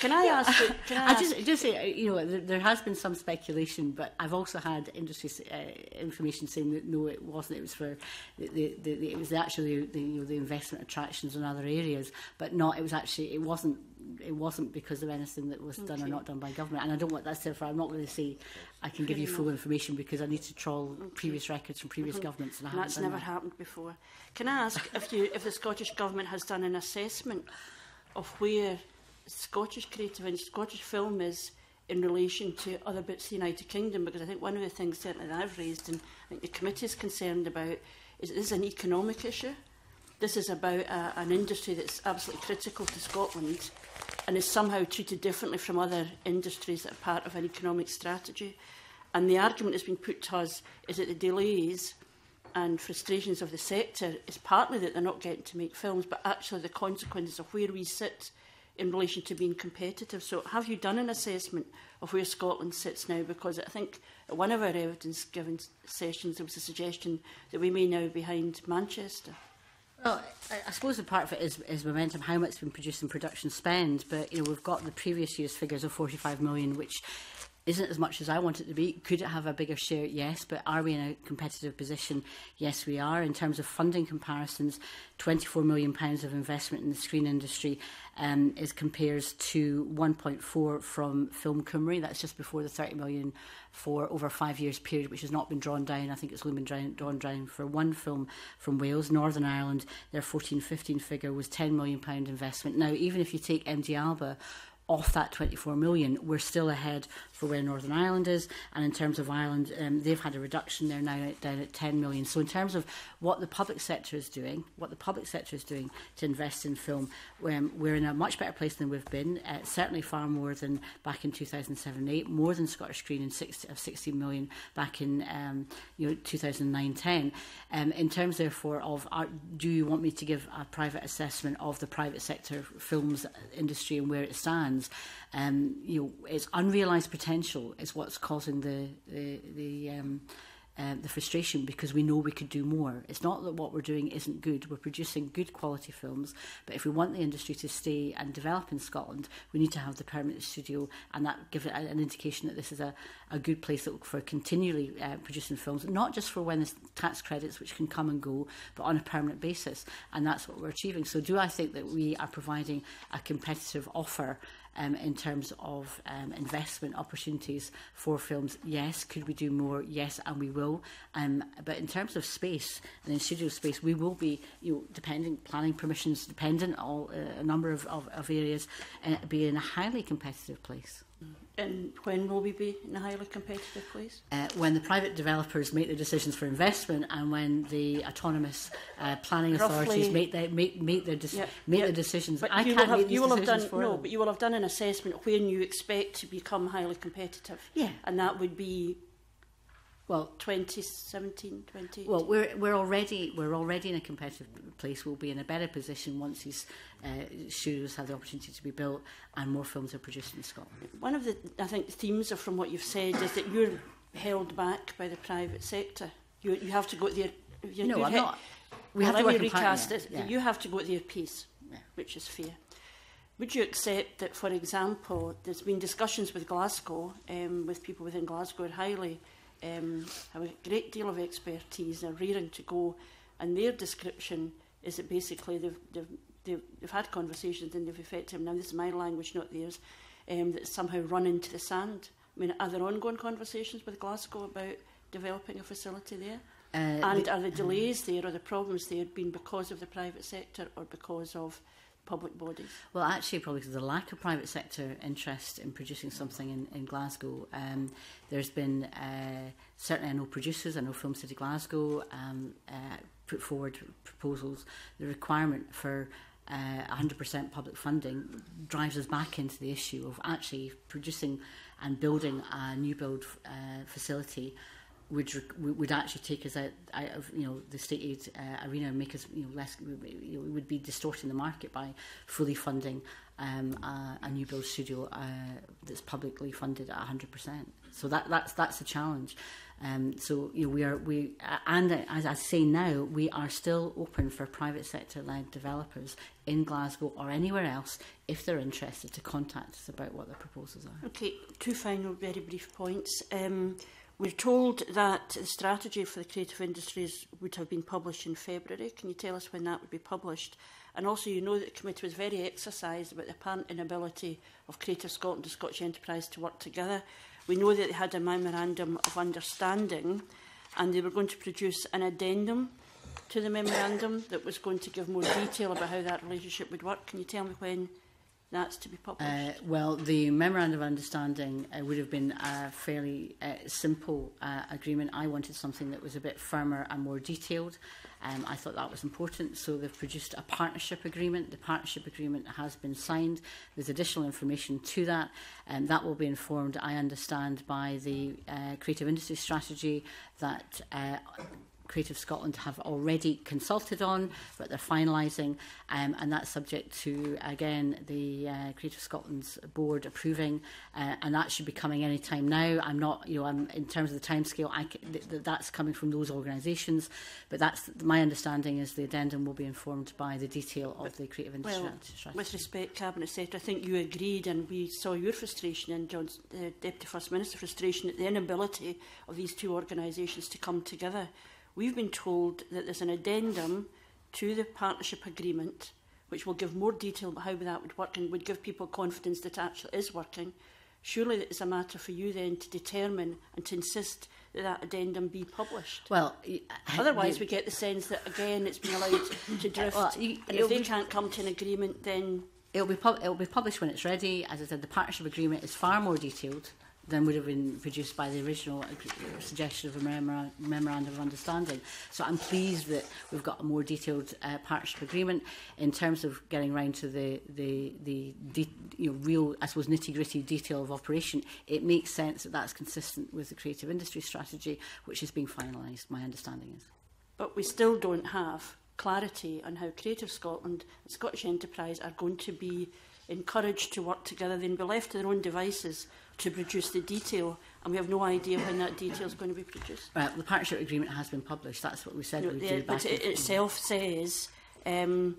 Can I ask? Can I just say, you know, there has been some speculation, but I've also had industry information saying that no, it wasn't. It was for it was actually the investment attractions in other areas, but not. It was actually it wasn't because of anything that was done or not done by government. And I don't want that, therefore I'm not going to say I can give you full information, because I need to trawl previous records from previous governments. And that's never happened before. Can I ask if the Scottish Government has done an assessment of where Scottish creative and Scottish film is in relation to other bits of the United Kingdom? Because I think one of the things certainly that I've raised, and I think the committee is concerned about, is this is an economic issue. This is about an industry that's absolutely critical to Scotland and is somehow treated differently from other industries that are part of an economic strategy. And the argument that's been put to us is that the delays and frustrations of the sector is partly that they're not getting to make films, but actually the consequences of where we sit in relation to being competitive. So have you done an assessment of where Scotland sits now? Because I think at one of our evidence-giving sessions there was a suggestion that we may now be behind Manchester. Well, I suppose the part of it is momentum, how much has been produced and production spend, but you know, we've got the previous year's figures of 45 million, which isn't as much as I want it to be. Could it have a bigger share? Yes. But are we in a competitive position? Yes, we are. In terms of funding comparisons, £24 million of investment in the screen industry is compares to 1.4 from Film Cymru. That's just before the £30 million for over 5 years period, which has not been drawn down. I think it's only been drawn down for one film from Wales. Northern Ireland, their 14-15 figure was £10 million investment. Now, even if you take MD Alba off that 24 million, we're still ahead for where Northern Ireland is. And in terms of Ireland, they've had a reduction. They're now down at 10 million. So in terms of what the public sector is doing, to invest in film, we're in a much better place than we've been, certainly far more than back in 2007-8, more than Scottish Screen in 16 million back in 2009-10. In terms, therefore, of do you want me to give a private assessment of the private sector films industry and where it stands? It's unrealised potential is what's causing the frustration, because we know we could do more. It's not that what we're doing isn't good. We're producing good quality films, but if we want the industry to stay and develop in Scotland, we need to have the permanent studio, and that gives it an indication that this is a good place for continually producing films, not just for when there's tax credits, which can come and go, but on a permanent basis, and that's what we're achieving. So do I think that we are providing a competitive offer in terms of investment opportunities for films? Yes. Could we do more? Yes, and we will. But in terms of space and in studio space, we will be, depending, planning permissions dependent on a number of areas, be in a highly competitive place. And when will we be in a highly competitive place? When the private developers make the decisions for investment, and when the autonomous planning authorities make their decisions. But I can't make these decisions for them. No, but you will have done an assessment of when you expect to become highly competitive. Yeah, and that would be. Well, 2017, 2018. Well, we're already in a competitive place. We'll be in a better position once these studios have the opportunity to be built and more films are produced in Scotland. One of the themes from what you've said is that you're held back by the private sector. You have to go at their. No, I'm not. We have to work in partnership. You have to go at their pace, yeah, which is fair. Would you accept that, for example, there's been discussions with Glasgow, with people within Glasgow are highly. Have a great deal of expertise, they're rearing to go, and their description is that basically they've had conversations and they've effectively, now this is my language, not theirs, that somehow run into the sand. I mean, are there ongoing conversations with Glasgow about developing a facility there? And are the delays there or the problems there been because of the private sector or because of public bodies? Well, actually, probably because of the lack of private sector interest in producing something in Glasgow. There's been, certainly I know producers, I know Film City Glasgow put forward proposals. The requirement for 100% public funding drives us back into the issue of actually producing and building a new build facility would actually take us out of the state aid arena and make us less. We would be distorting the market by fully funding a new build studio that's publicly funded at 100%. So that's a challenge. So and as I say now, we are still open for private sector led developers in Glasgow or anywhere else if they're interested to contact us about what their proposals are. Okay, two final very brief points. We're told that the strategy for the creative industries would have been published in February. Can you tell us when that would be published? And also, you know that the committee was very exercised about the apparent inability of Creative Scotland and Scottish Enterprise to work together. We know that they had a memorandum of understanding and they were going to produce an addendum to the memorandum that was going to give more detail about how that relationship would work. Can you tell me when that's to be published? Well, the Memorandum of Understanding would have been a fairly simple agreement. I wanted something that was a bit firmer and more detailed. I thought that was important, so they've produced a partnership agreement. The partnership agreement has been signed. There's additional information to that, and that will be informed, I understand, by the creative industry strategy that Creative Scotland have already consulted on, but they're finalising, and that's subject to, again, the Creative Scotland's board approving, and that should be coming any time now. I'm not, you know, in terms of the timescale, that's coming from those organisations, but that's my understanding is the addendum will be informed by the detail of the creative industry strategy. With respect, Cabinet Secretary, I think you agreed, and we saw your frustration and John's Deputy First Minister frustration at the inability of these two organisations to come together. We've been told that there's an addendum to the partnership agreement which will give more detail about how that would work and would give people confidence that it actually is working. Surely it's a matter for you then to determine and to insist that that addendum be published. Well, otherwise we get the sense that, again, it's been allowed to drift. Well, and if they can't come to an agreement, then... It'll be published when it's ready. As I said, the partnership agreement is far more detailed than would have been produced by the original suggestion of a memorandum of understanding. So I'm pleased that we've got a more detailed partnership agreement in terms of getting round to the you know, real, I suppose, nitty-gritty detail of operation. It makes sense that that's consistent with the creative industry strategy, which is being finalised, my understanding is. But we still don't have clarity on how Creative Scotland and Scottish Enterprise are going to be encouraged to work together. They'll be left to their own devices to produce the detail, and we have no idea when that detail is going to be produced. Right, the partnership agreement has been published. That's what we said we would do back in September. But it itself says the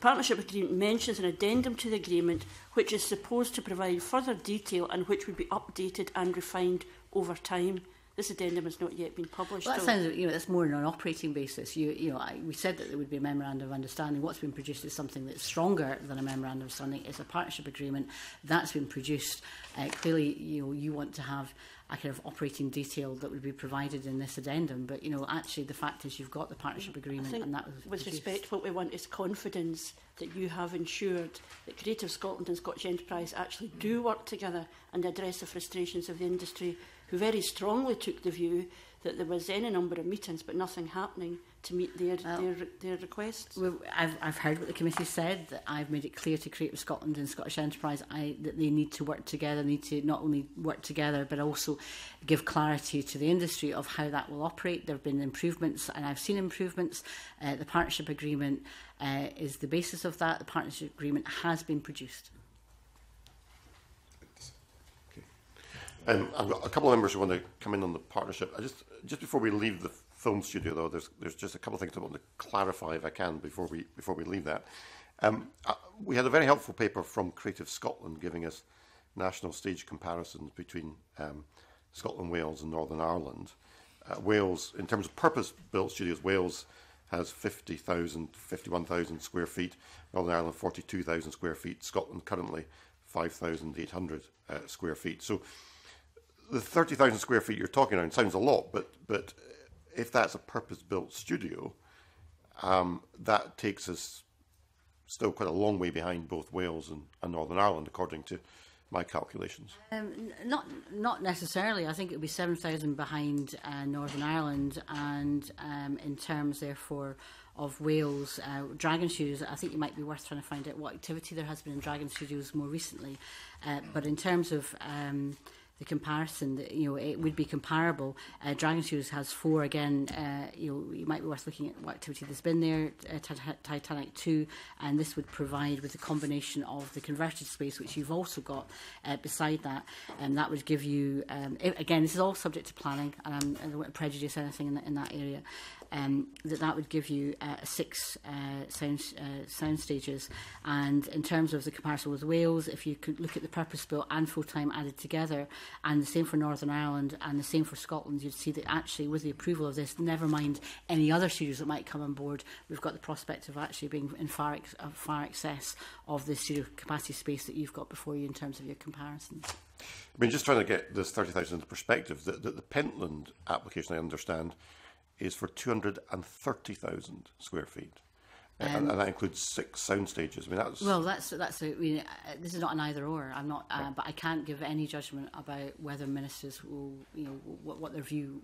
partnership agreement mentions an addendum to the agreement which is supposed to provide further detail and which would be updated and refined over time. This addendum has not yet been published. Well, that sounds, you know, that's more on an operating basis. We said that there would be a memorandum of understanding. What's been produced is something that's stronger than a memorandum of understanding. It's a partnership agreement that's been produced. Clearly, you know, you want to have a kind of operating detail that would be provided in this addendum. But, you know, actually the fact is you've got the partnership agreement and that was produced. With respect, what we want is confidence that you have ensured that Creative Scotland and Scottish Enterprise actually do work together and address the frustrations of the industry, who very strongly took the view that there was any number of meetings but nothing happening to meet their requests. Well, I've heard what the committee said. That I've made it clear to Creative Scotland and Scottish Enterprise that they need to work together, need to not only work together but also give clarity to the industry of how that will operate. There have been improvements, and I've seen improvements. The partnership agreement is the basis of that. The partnership agreement has been produced. I've got a couple of members who want to come in on the partnership. Just before we leave the film studio, though, there's just a couple of things I want to clarify, if I can, before we leave that. We had a very helpful paper from Creative Scotland giving us national stage comparisons between Scotland, Wales, and Northern Ireland. Wales, in terms of purpose-built studios, Wales has 51,000 square feet. Northern Ireland, 42,000 square feet. Scotland currently 5,800 square feet. So the 30,000 square feet you're talking around sounds a lot, but if that's a purpose-built studio, that takes us still quite a long way behind both Wales and Northern Ireland, according to my calculations. Not necessarily. I think it would be 7,000 behind Northern Ireland, and in terms, therefore, of Wales, Dragon Studios, I think it might be worth trying to find out what activity there has been in Dragon Studios more recently. But in terms of... the comparison, you know, it would be comparable. Dragon Studios has 4, again, you know, it might be worth looking at what activity there's been there, Titanic 2, and this would provide with a combination of the converted space, which you've also got beside that, and that would give you, again, this is all subject to planning, and I don't want to prejudice anything in that area, that would give you 6 sound stages. And in terms of the comparison with Wales, if you could look at the purpose-built and full-time added together, and the same for Northern Ireland and the same for Scotland, you'd see that actually with the approval of this, never mind any other studios that might come on board, we've got the prospect of actually being in far excess of the studio capacity space that you've got before you in terms of your comparisons. I mean, just trying to get this 30,000 into perspective, the Pentland application, I understand, is for 230,000 square feet. And that includes 6 sound stages. I mean, this is not an either or. I'm not, but I can't give any judgment about whether ministers will, you know, what their view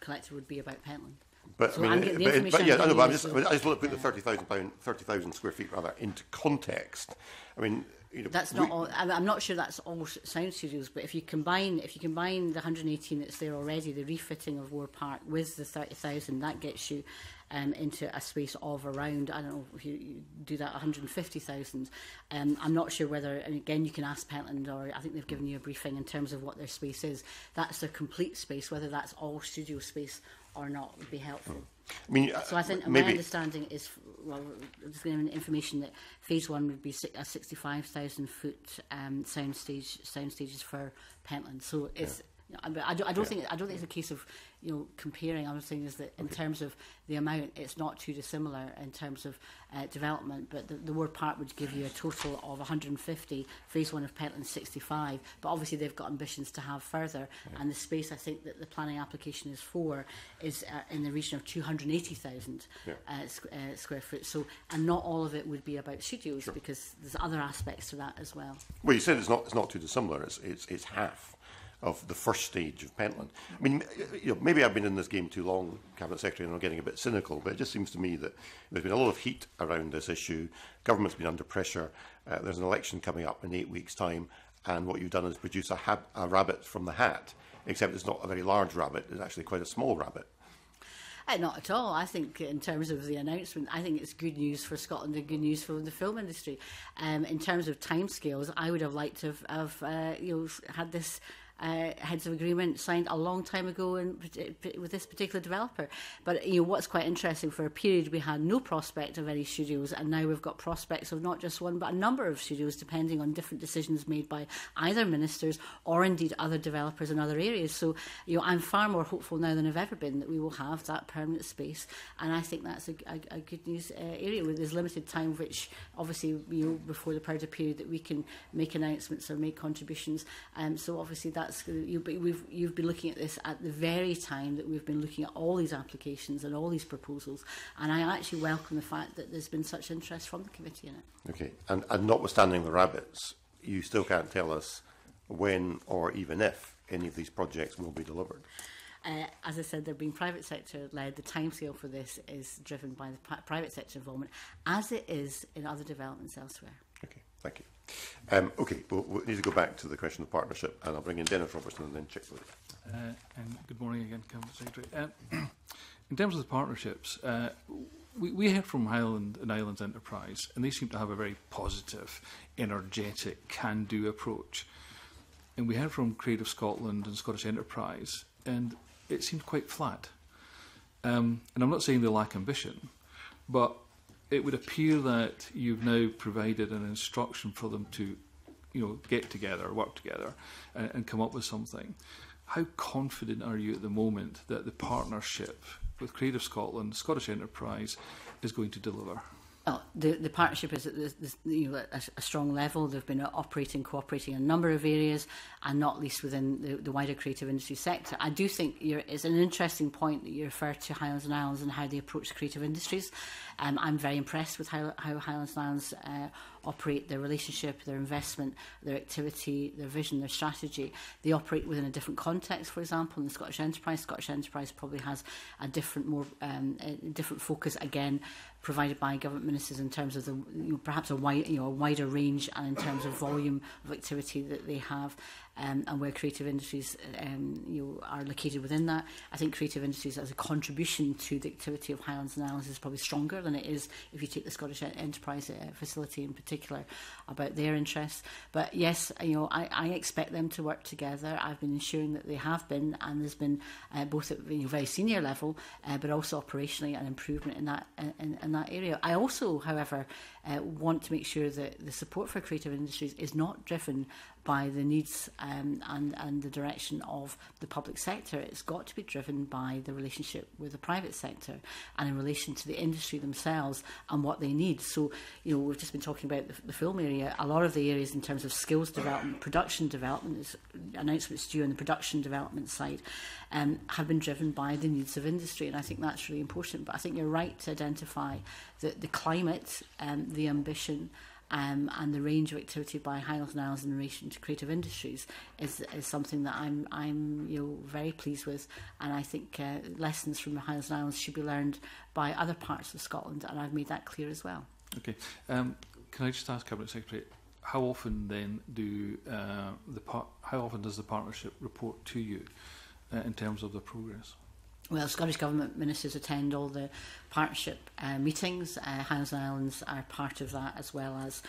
collective would be about Pentland. But so I mean, I just want to put the 30,000 square feet rather into context. I mean, you know, that's not all. I'm not sure that's all sound studios, but if you combine the 118 that's there already, the refitting of Wardpark with the 30,000, that gets you into a space of around, I don't know, if you do that, 150,000. I'm not sure whether, and again, you can ask Pentland, or I think they've given you a briefing in terms of what their space is. That's their complete space. Whether that's all studio space or not would be helpful. I mean, so I think my understanding is, well, there's been information that phase one would be a 65,000 foot sound stages for Pentland. So it's. Yeah. I don't think it's a case of, you know, comparing. I'm saying is that in terms of the amount, it's not too dissimilar in terms of development. But the Wardpark would give you a total of 150. Phase one of Pentland 65. But obviously they've got ambitions to have further. Yeah. And the space I think that the planning application is for is in the region of 280,000 square foot. So, and not all of it would be about studios, sure, because there's other aspects to that as well. Well, you said it's not too dissimilar. It's half of the first stage of Pentland. I mean, you know, maybe I've been in this game too long, Cabinet Secretary, and I'm getting a bit cynical, but it just seems to me that there's been a lot of heat around this issue. Government's been under pressure. There's an election coming up in 8 weeks' time, and what you've done is produce a rabbit from the hat, except it's not a very large rabbit, it's actually quite a small rabbit. Not at all. I think in terms of the announcement, I think it's good news for Scotland and good news for the film industry. In terms of timescales, I would have liked to have had this heads of agreement signed a long time ago with this particular developer. But you know what's quite interesting, for a period we had no prospect of any studios, and now we've got prospects of not just one but a number of studios, depending on different decisions made by either ministers or indeed other developers in other areas. So you know, I'm far more hopeful now than I've ever been that we will have that permanent space, and I think that's a good news area where there's limited time, which obviously, you know, before the powder period that we can make announcements or make contributions. So obviously that's you've been looking at this at the very time that we've been looking at all these applications and all these proposals, and I actually welcome the fact that there's been such interest from the committee in it. Okay, and notwithstanding the rabbits, you still can't tell us when or even if any of these projects will be delivered. As I said, they're being private sector led. The timescale for this is driven by the private sector involvement, as it is in other developments elsewhere. Okay, thank you. Okay, we'll need to go back to the question of partnership, and I'll bring in Dennis Robertson and then check with you. And good morning again, Cabinet Secretary. In terms of the partnerships, we heard from Highlands and Islands Enterprise, and they seem to have a very positive, energetic, can-do approach. And we heard from Creative Scotland and Scottish Enterprise, and it seemed quite flat. And I'm not saying they lack ambition, but it would appear that you've now provided an instruction for them to, you know, get together, work together, and come up with something. How confident are you at the moment that the partnership with Creative Scotland, Scottish Enterprise, is going to deliver? Well, the partnership is at a strong level. They've been cooperating in a number of areas, and not least within the wider creative industry sector. I do think it's an interesting point that you refer to Highlands and Islands and how they approach creative industries. I'm very impressed with how Highlands and Islands operate their relationship, their investment, their activity, their vision, their strategy. They operate within a different context, for example, in the Scottish Enterprise. Scottish Enterprise probably has a different, more different focus, again, provided by government ministers in terms of the, you know, perhaps a wider range, and in terms of volume of activity that they have. And where creative industries are located within that. I think creative industries as a contribution to the activity of Highlands and Islands is probably stronger than it is if you take the Scottish Enterprise facility in particular about their interests. But yes, you know, I expect them to work together. I've been ensuring that they have been, and there's been both at very senior level, but also operationally an improvement in that area. I also, however, want to make sure that the support for creative industries is not driven by the needs and the direction of the public sector. It's got to be driven by the relationship with the private sector and in relation to the industry themselves and what they need. So, you know, we've just been talking about the film area. A lot of the areas in terms of skills development, production development, is announcements due on the production development side, have been driven by the needs of industry, and I think that's really important. But I think you're right to identify that the climate, the ambition, and the range of activity by Highlands and Islands in relation to creative industries is something that I'm very pleased with, and I think lessons from the Highlands and Islands should be learned by other parts of Scotland, and I've made that clear as well. Okay, can I just ask, Cabinet Secretary, how often then do how often does the partnership report to you in terms of the progress? Well, Scottish Government ministers attend all the partnership meetings. Highlands and Islands are part of that, as well as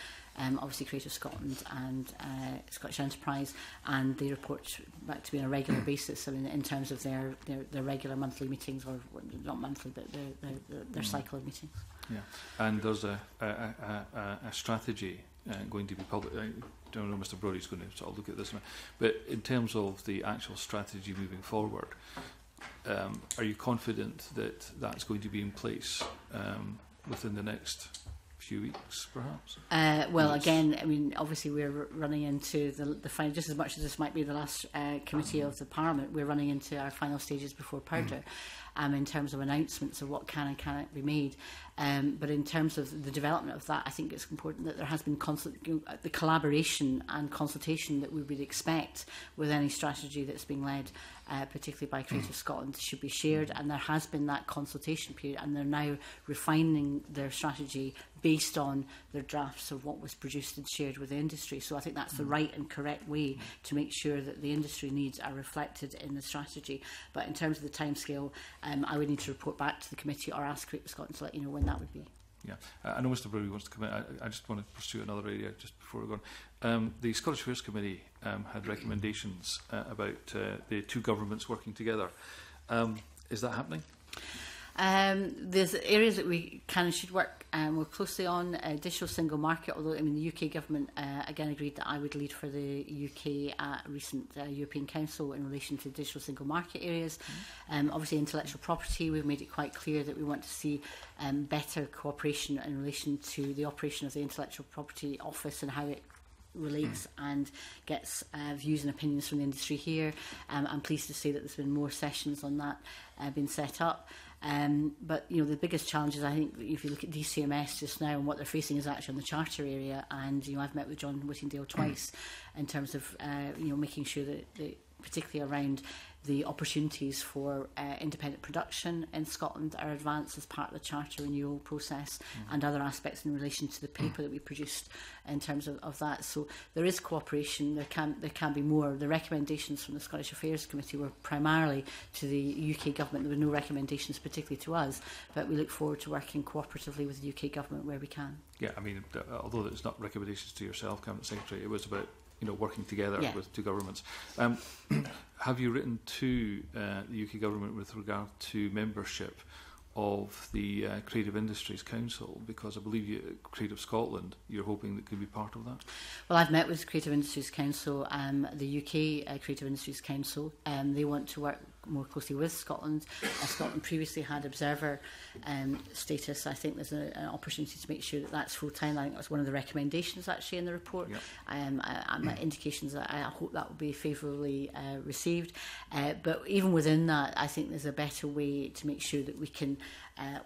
obviously Creative Scotland and Scottish Enterprise, and they report back to me on a regular basis. I mean, in terms of their regular monthly meetings, or not monthly, but their cycle of meetings. Yeah, and there's a strategy going to be published. I don't know, Mr. Brodie's going to sort of look at this, but in terms of the actual strategy moving forward, are you confident that that's going to be in place within the next few weeks, perhaps? Well, again, I mean, obviously we're running into the final, just as much as this might be the last committee of the Parliament, we're running into our final stages before powder in terms of announcements of what can and cannot be made. But in terms of the development of that, I think it's important that there has been the collaboration and consultation that we would expect with any strategy that's being led, particularly by Creative Scotland, should be shared. And there has been that consultation period, and they're now refining their strategy based on their drafts of what was produced and shared with the industry. So I think that's the right and correct way to make sure that the industry needs are reflected in the strategy. But in terms of the timescale, I would need to report back to the committee or ask Creative Scotland to let you know when that would be. Yeah, I know Mr. Brody wants to come in. I just want to pursue another area just before we go on. The Scottish Affairs Committee had recommendations about the two governments working together. Is that happening? There's areas that we can and should work more closely on. Digital single market, although I mean the UK government again agreed that I would lead for the UK at a recent European Council in relation to digital single market areas. Obviously intellectual property, we've made it quite clear that we want to see better cooperation in relation to the operation of the Intellectual Property Office and how it relates and gets views and opinions from the industry here. I'm pleased to say that there's been more sessions on that being set up. But you know, the biggest challenges, I think, if you look at DCMS just now and what they're facing, is actually on the charter area. And you know, I've met with John Whittingdale twice in terms of you know, making sure that, particularly around the opportunities for independent production in Scotland are advanced as part of the charter renewal process, and other aspects in relation to the paper that we produced in terms of that. So there is cooperation, there can be more. The recommendations from the Scottish Affairs Committee were primarily to the UK government. There were no recommendations particularly to us, but we look forward to working cooperatively with the UK government where we can. Yeah, I mean, although it's not recommendations to yourself, Cabinet Secretary, it was about, you know, working together with two governments. Have you written to the UK government with regard to membership of the Creative Industries Council? Because I believe Creative Scotland, you're hoping that could be part of that? Well, I've met with Creative Industries Council, the UK Creative Industries Council. They want to work more closely with Scotland. Scotland previously had observer status. I think there's an opportunity to make sure that that's full time. I think that's one of the recommendations actually in the report. Indications that I hope that will be favourably received. But even within that, I think there's a better way to make sure that we can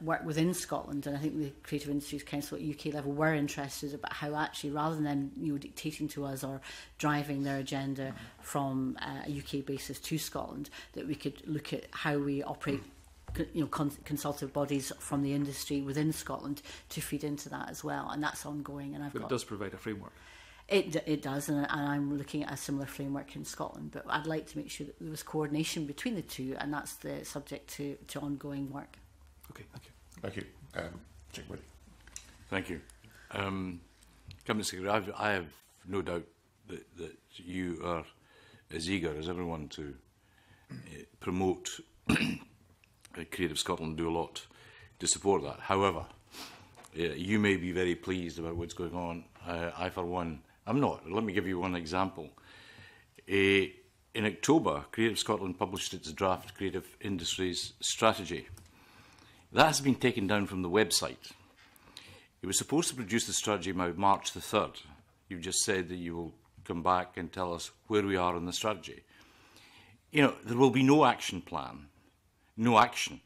work within Scotland. And I think the Creative Industries Council at UK level were interested about how actually, rather than them, you know, dictating to us or driving their agenda from a UK basis to Scotland, that we could look at how we operate, you know, consultative bodies from the industry within Scotland to feed into that as well. And that's ongoing. And But it does provide a framework. It does, and I'm looking at a similar framework in Scotland, but I'd like to make sure that there was coordination between the two, and that's the subject to ongoing work. Okay, thank you. Thank you. Jake Woody. Thank you. Cabinet Secretary, I have no doubt that you are as eager as everyone to promote Creative Scotland, do a lot to support that. However, you may be very pleased about what's going on. I, for one, I'm not. Let me give you one example. In October, Creative Scotland published its draft Creative Industries Strategy. That has been taken down from the website. It was supposed to produce the strategy by March the 3rd. You've just said that you will come back and tell us where we are on the strategy. You know, there will be no action plan, no action,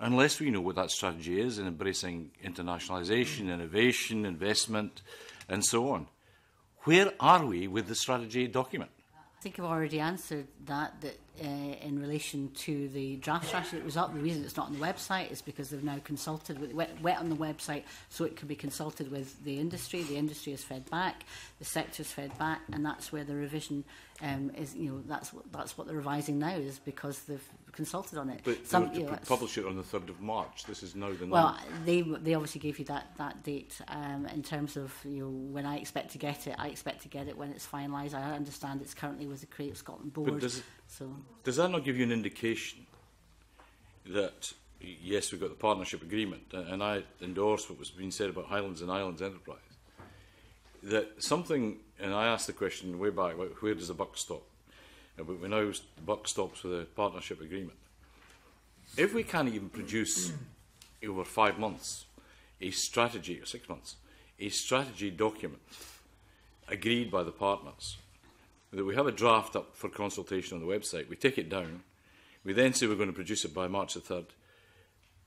unless we know what that strategy is in embracing internationalisation, innovation, investment, and so on. Where are we with the strategy document? I think I've already answered that in relation to the draft strategy that was up. The reason it's not on the website is because they've now consulted with went on the website so it can be consulted with the industry. The industry is fed back, the sector's fed back, and that's where the revision is. You know, that's what they're revising now, is because they've consulted on it. But they were to publish it on the 3rd of March. This is now the 9th. Well, they obviously gave you that date in terms of, you know, when I expect to get it. I expect to get it when it's finalised. I understand it's currently with the Creative Scotland board. But does that not give you an indication that, yes, we've got the partnership agreement, and I endorse what was being said about Highlands and Islands Enterprise, that something, and I asked the question way back, where does the buck stop? But we know the buck stops with a partnership agreement. If we can't even produce over 5 months a strategy, or 6 months, a strategy document agreed by the partners, that we have a draft up for consultation on the website, we take it down, we then say we're going to produce it by March the 3rd.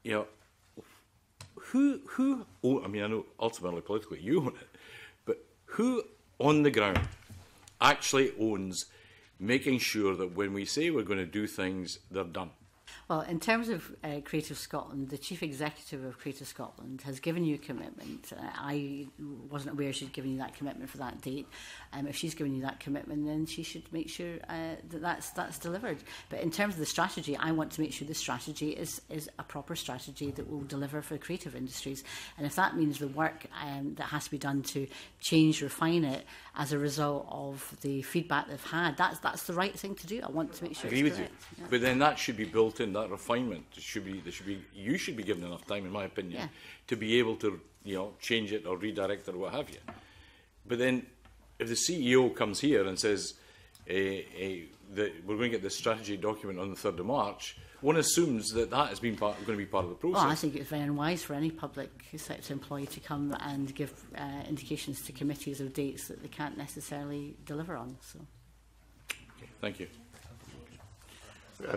You know, I mean, I know ultimately politically you own it, but who on the ground actually owns making sure that when we say we're going to do things, they're done? Well, in terms of Creative Scotland, the Chief Executive of Creative Scotland has given you a commitment. I wasn't aware she'd given you that commitment for that date. If she's given you that commitment, then she should make sure that's delivered. But in terms of the strategy, I want to make sure the strategy is a proper strategy that will deliver for creative industries. And if that means the work that has to be done to change, refine it, as a result of the feedback they've had, that's the right thing to do. I want to make sure it's correct. I agree with you. Yeah. But then that should be built in, that refinement should be, you should be given enough time, in my opinion, to be able to, you know, change it or redirect it or what have you. But then if the CEO comes here and says we're going to get this strategy document on the 3rd of March, one assumes that that is going to be part of the process. Well, I think it's very unwise for any public sector employee to come and give indications to committees of dates that they can't necessarily deliver on. So, okay, thank you.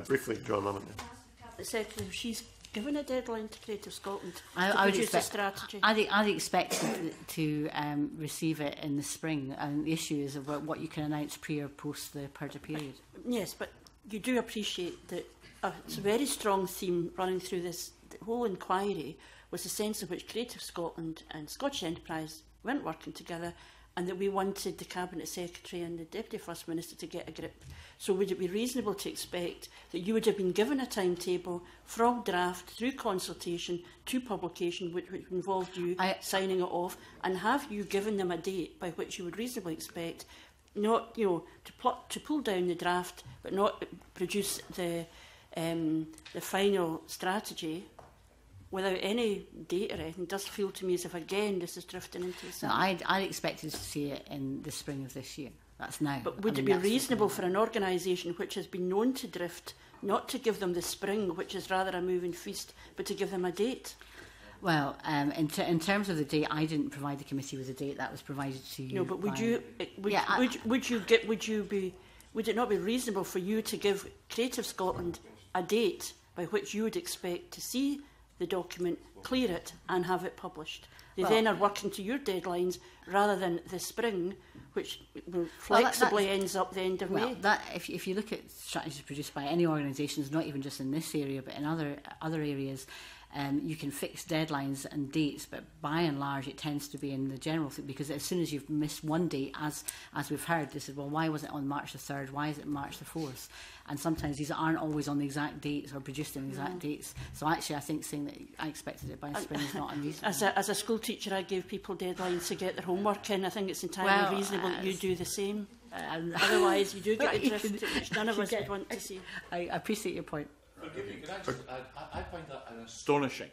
Briefly, John Mammon. The Secretary, she's given a deadline to Creative Scotland to produce a strategy. I'd expect to receive it in the spring, and the issue is about what you can announce pre or post the purdah period. Yes, but you do appreciate that it's a very strong theme running through this whole inquiry was the sense in which Creative Scotland and Scottish Enterprise weren't working together, and that we wanted the Cabinet Secretary and the Deputy First Minister to get a grip. So would it be reasonable to expect that you would have been given a timetable from draft through consultation to publication, which involved you signing it off, and have you given them a date by which you would reasonably expect, not, you know, to pull down the draft but not produce the final strategy without any data, it does feel to me as if, again, this is drifting into something. No, I expected to see it in the spring of this year. That's now. But would it be reasonable for an organisation which has been known to drift, not to give them the spring, which is rather a moving feast, but to give them a date? Well, in terms of the date, I didn't provide the committee with a date. That was provided to you. No, but would you? Would it not be reasonable for you to give Creative Scotland a date by which you would expect to see the document, clear it and have it published? They then are working to your deadlines rather than the spring, which flexibly ends up the end of May. That, if you look at strategies produced by any organisations, not even just in this area but in other areas, you can fix deadlines and dates, but by and large it tends to be in the general thing, because as soon as you've missed one date, as we've heard, they said, well, why was it on March the 3rd? Why is it March the 4th? And sometimes these aren't always on the exact dates or produced on the exact dates. So actually I think saying that I expected it by spring is not unreasonable. As a school teacher, I gave people deadlines to get their homework in. I think it's entirely reasonable that you do the same. Otherwise you do get a drift which none of us would want to see. I appreciate your point. I find that an astonishing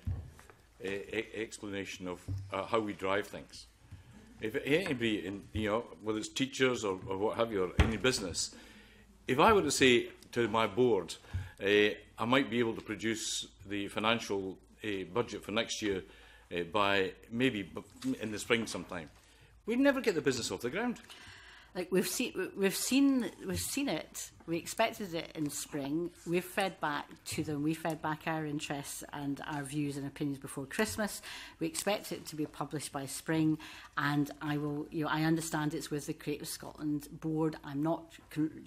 explanation of how we drive things. If anybody, you know, whether it's teachers or what have you, or any business, if I were to say to my board, I might be able to produce the financial budget for next year by maybe in the spring sometime, we'd never get the business off the ground. Like we've seen it. We expected it in spring. We've fed back to them. We fed back our interests and our views and opinions before Christmas. We expect it to be published by spring, and I will. You know, I understand it's with the Creative Scotland board. I'm not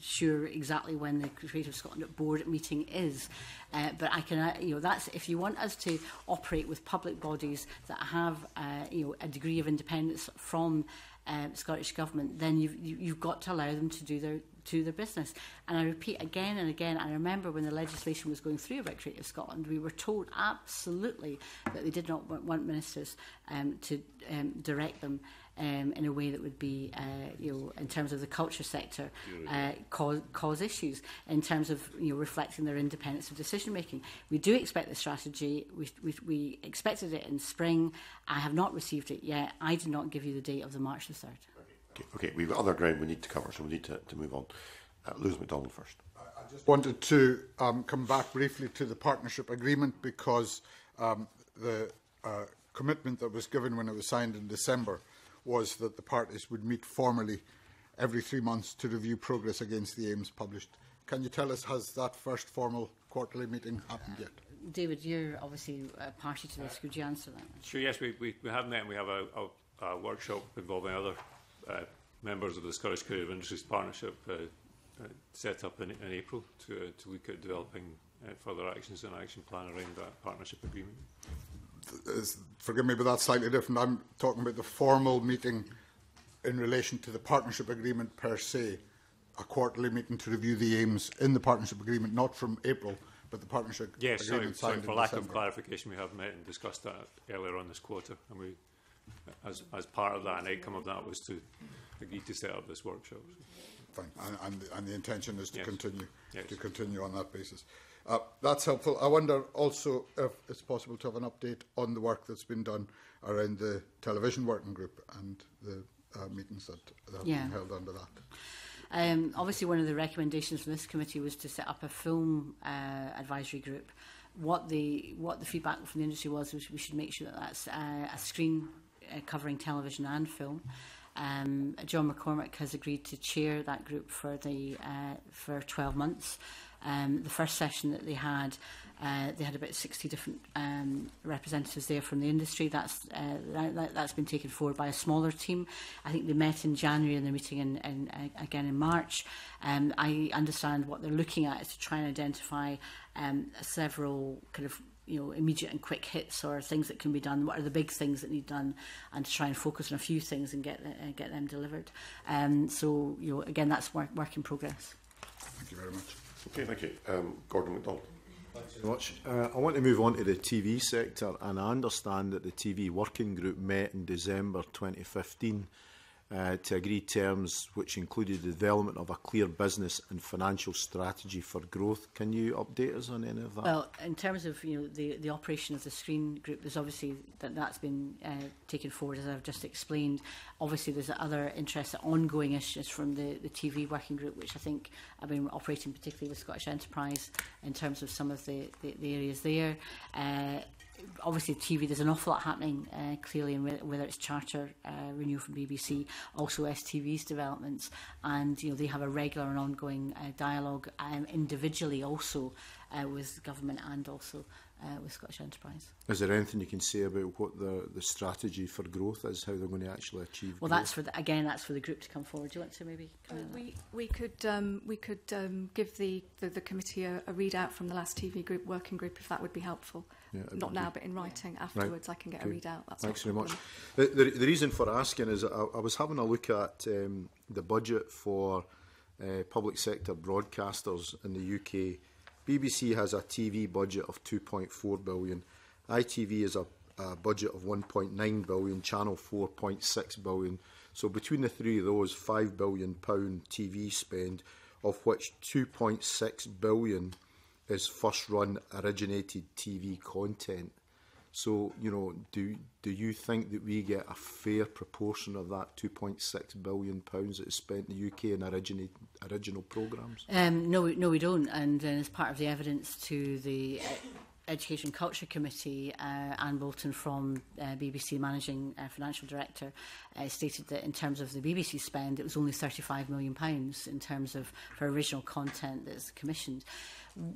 sure exactly when the Creative Scotland board meeting is, but I can. You know, that's if you want us to operate with public bodies that have you know, a degree of independence from Scottish Government, then you've got to allow them to do their business. And I repeat again and again, I remember when the legislation was going through about Creative Scotland, we were told absolutely that they did not want ministers to direct them in a way that would be, you know, in terms of the culture sector, cause issues in terms of, you know, reflecting their independence of decision making. We do expect the strategy. We expected it in spring. I have not received it yet. I did not give you the date of the March the 3rd. Okay, we've got other ground we need to cover, so we need to move on. Lewis MacDonald first. I just wanted to come back briefly to the partnership agreement, because the commitment that was given when it was signed in December was that the parties would meet formally every 3 months to review progress against the aims published. Can you tell us, has that first formal quarterly meeting happened yet? David, you're obviously a party to this. Could you answer that? Sure, yes, we have met, and we have a workshop involving other members of the Scottish Creative Industries Partnership set up in April to look at developing further actions and action plan around that partnership agreement. Forgive me, but that's slightly different. I'm talking about the formal meeting in relation to the partnership agreement per se, a quarterly meeting to review the aims in the partnership agreement, not from April, but the partnership agreement signed in December. Yes, for lack of clarification, we have met and discussed that earlier on this quarter, and we, as part of that, an outcome of that was to agree to set up this workshop. Fine, and the intention is to continue on that basis. That's helpful. I wonder also if it's possible to have an update on the work that's been done around the television working group and the meetings that have been held under that. Obviously, one of the recommendations from this committee was to set up a film advisory group. What the feedback from the industry was we should make sure that that's a screen covering television and film. John McCormack has agreed to chair that group for 12 months. The first session that they had about 60 different representatives there from the industry. That's been taken forward by a smaller team. I think they met in January and they're meeting again in March. I understand what they're looking at is to try and identify several kind of, you know, immediate and quick hits or things that can be done. What are the big things that need done, and to try and focus on a few things and get them delivered. So, you know, again, that's work in progress. Thank you very much. Okay, thank you. Gordon MacDonald. Thanks very much. I want to move on to the TV sector, and I understand that the TV working group met in December 2015 to agree terms which included the development of a clear business and financial strategy for growth. Can you update us on any of that? Well, in terms of, you know, the operation of the screen group, there's obviously that's been taken forward, as I've just explained. Obviously, there's other interests, ongoing issues from the TV working group, which I think have been operating particularly with Scottish Enterprise in terms of some of the areas there. Obviously, TV, there's an awful lot happening, clearly, and whether it's Charter renewal from BBC, also STV's developments, and, you know, they have a regular and ongoing dialogue individually also with government and also with Scottish Enterprise. Is there anything you can say about what the strategy for growth is, how they're going to actually achieve growth? Well, that's for that's for the group to come forward. Do you want to maybe comment on that? We could give the committee a readout from the last TV group working group, if that would be helpful. Yeah, not now, but in writing afterwards. Right. I can get a readout. That's Thanks very much. The reason for asking is I was having a look at the budget for public sector broadcasters in the UK. BBC has a TV budget of 2.4 billion. ITV is a budget of 1.9 billion. Channel 4.6 billion. So between the three of those, £5 billion TV spend, of which 2.6 billion is first-run originated TV content. So, you know, do you think that we get a fair proportion of that £2.6 billion that is spent in the UK in original programmes? No, we don't. And as part of the evidence to the Education and Culture Committee, Anne Bolton from BBC Managing Financial Director, stated that in terms of the BBC spend, it was only £35 million in terms of for original content that's commissioned.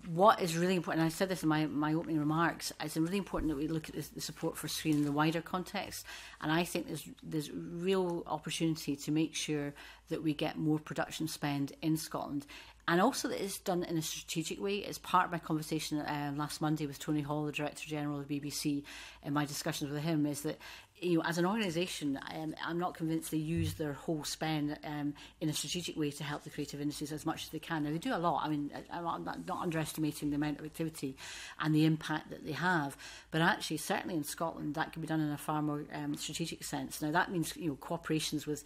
What is really important, and I said this in my opening remarks, it's really important that we look at this, the support for screen in the wider context. And I think there's real opportunity to make sure that we get more production spend in Scotland. And also that it's done in a strategic way. It's part of my conversation last Monday with Tony Hall, the Director General of BBC, and my discussions with him is that, you know, as an organisation, I'm not convinced they use their whole spend in a strategic way to help the creative industries as much as they can. Now, they do a lot. I mean, I'm not underestimating the amount of activity and the impact that they have. But actually, certainly in Scotland, that can be done in a far more strategic sense. Now, that means, you know, cooperations with...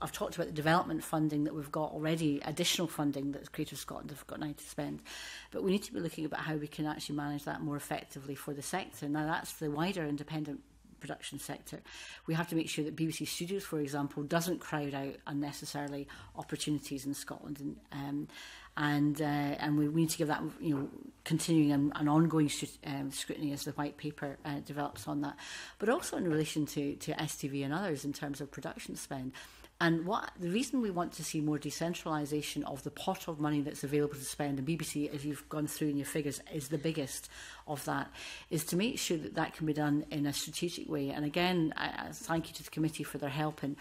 I've talked about the development funding that we've got already, additional funding that Creative Scotland have got now to spend. But we need to be looking about how we can actually manage that more effectively for the sector. Now, that's the wider independent production sector. We have to make sure that BBC Studios, for example, doesn't crowd out unnecessarily opportunities in Scotland, and we need to give that, you know, continuing and ongoing scrutiny as the white paper develops on that. But also in relation to STV and others in terms of production spend. And the reason we want to see more decentralisation of the pot of money that's available to spend, and BBC, as you've gone through in your figures, is the biggest of that, is to make sure that that can be done in a strategic way. And again, I thank you to the committee for their help in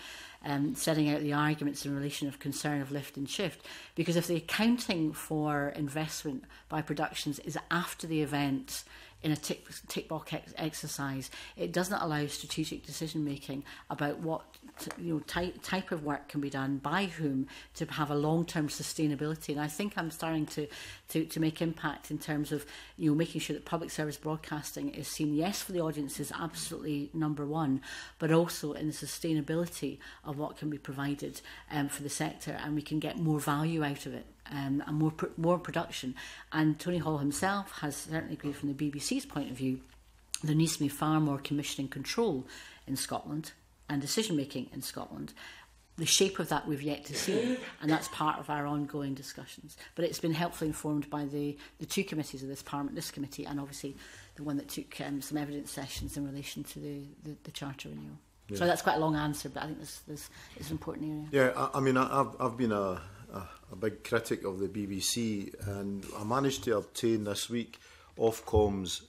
setting out the arguments in relation of concern of lift and shift, because if the accounting for investment by productions is after the event, in a tick-box exercise, it doesn't allow strategic decision-making about what type of work can be done, by whom, to have a long-term sustainability. And I think I'm starting to make impact in terms of making sure that public service broadcasting is seen, yes, for the audience is absolutely number one, but also in the sustainability of what can be provided for the sector, and we can get more value out of it. And more production. And Tony Hall himself has certainly agreed from the BBC's point of view, there needs to be far more commissioning control in Scotland and decision-making in Scotland. The shape of that we've yet to see, and that's part of our ongoing discussions. But it's been helpfully informed by the two committees of this Parliament, this committee, and obviously the one that took some evidence sessions in relation to the Charter renewal. Yeah. So that's quite a long answer, but I think this is an important area. Yeah, I mean, I've been a big critic of the BBC, and I managed to obtain this week Ofcom's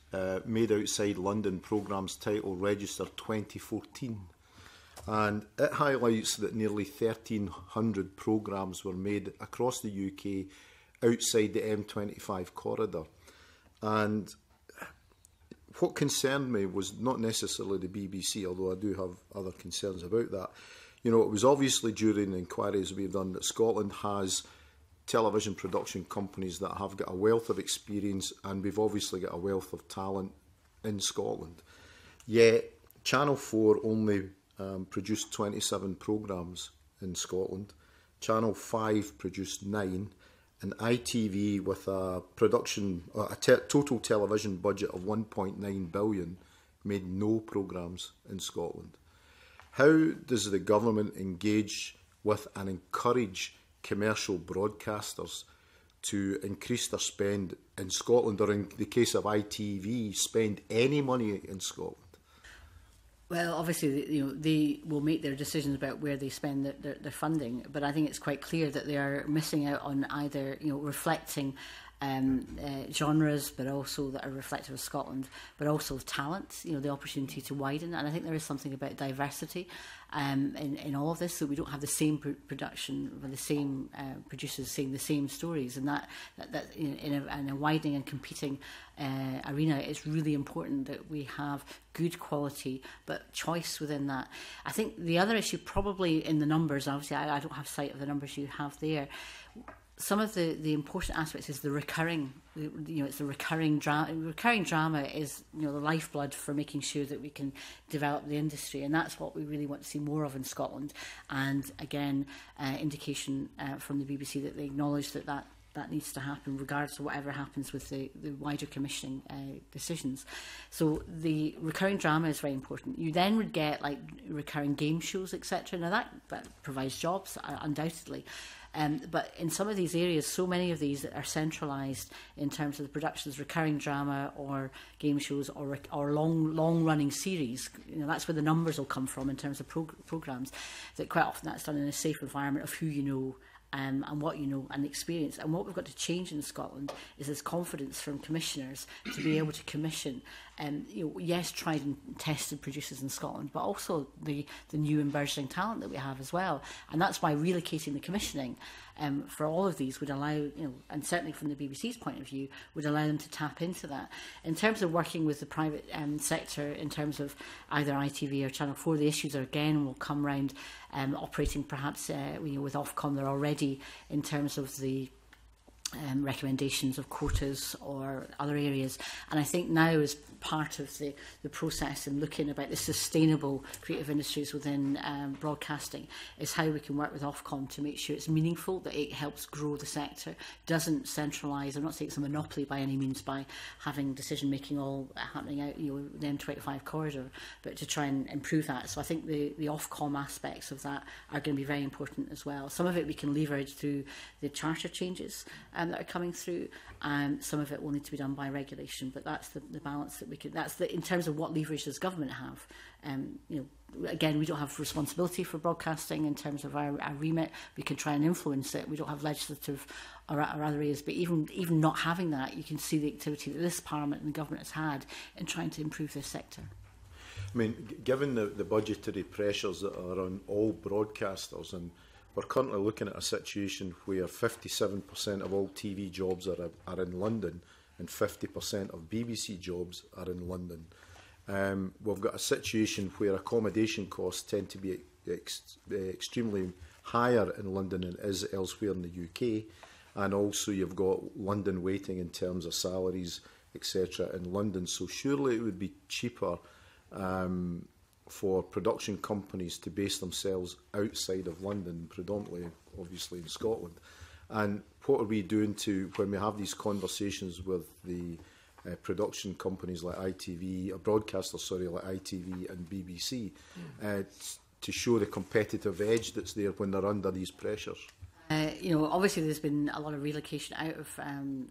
Made Outside London programmes title register 2014, and it highlights that nearly 1,300 programmes were made across the UK outside the M25 corridor. And what concerned me was not necessarily the BBC, although I do have other concerns about that. You know, it was obviously during inquiries we've done that Scotland has television production companies that have got a wealth of experience, and we've obviously got a wealth of talent in Scotland. Yet, Channel 4 only produced 27 programmes in Scotland. Channel 5 produced 9. And ITV, with a production, total television budget of 1.9 billion, made no programmes in Scotland. How does the government engage with and encourage commercial broadcasters to increase their spend in Scotland, or in the case of ITV, spend any money in Scotland? Well, obviously, they will make their decisions about where they spend their funding, but I think it's quite clear that they are missing out on either, reflecting genres, but also that are reflective of Scotland, but also talent, the opportunity to widen. And I think there is something about diversity in all of this, so we don't have the same production with the same producers saying the same stories, and that in a widening and competing arena, it's really important that we have good quality but choice within that. I think the other issue probably in the numbers, obviously I don't have sight of the numbers you have there. Some of the important aspects is the recurring, it's the recurring drama. Recurring drama is, the lifeblood for making sure that we can develop the industry, and that's what we really want to see more of in Scotland. And again, indication from the BBC that they acknowledge that needs to happen, regardless of whatever happens with the wider commissioning decisions. So the recurring drama is very important. You then would get recurring game shows, etc. Now that provides jobs, undoubtedly. But in some of these areas, so many of these are centralised in terms of the productions, recurring drama or game shows or long-running series. You know, that's where the numbers will come from in terms of programmes, that quite often that's done in a safe environment of who you know and what you know and experience. And what we've got to change in Scotland is this confidence from commissioners to be able to commission, you know, yes, tried and tested producers in Scotland, but also the new and burgeoning talent that we have as well. And that's why relocating the commissioning for all of these would allow, you know, and certainly from the BBC's point of view, would allow them to tap into that. In terms of working with the private sector, in terms of either ITV or Channel 4, the issues are, again, will come round operating perhaps you know, with Ofcom. They're already in terms of the recommendations of quotas or other areas, and I think now is part of the process in looking about the sustainable creative industries within broadcasting is how we can work with Ofcom to make sure it's meaningful, that it helps grow the sector, doesn't centralise. I'm not saying it's a monopoly by any means by having decision making all happening out, you know, the M25 corridor, but to try and improve that. So I think the Ofcom aspects of that are going to be very important as well. Some of it we can leverage through the charter changes that are coming through, and some of it will need to be done by regulation, but that's the balance that we could, that's the, in terms of what leverage does government have. You know, again, we don't have responsibility for broadcasting in terms of our remit. We can try and influence it. We don't have legislative or other areas, but even not having that, you can see the activity that this Parliament and the government has had in trying to improve this sector. I mean, given the budgetary pressures that are on all broadcasters, and we're currently looking at a situation where 57% of all TV jobs are in London and 50% of BBC jobs are in London. We've got a situation where accommodation costs tend to be extremely higher in London than it is elsewhere in the UK. And also you've got London weighting in terms of salaries, etc. in London. So surely it would be cheaper for production companies to base themselves outside of London, predominantly obviously in Scotland. And what are we doing to, when we have these conversations with the production companies like ITV, or broadcasters, sorry, like ITV and BBC, to show the competitive edge that's there when they're under these pressures? You know, obviously there's been a lot of relocation out of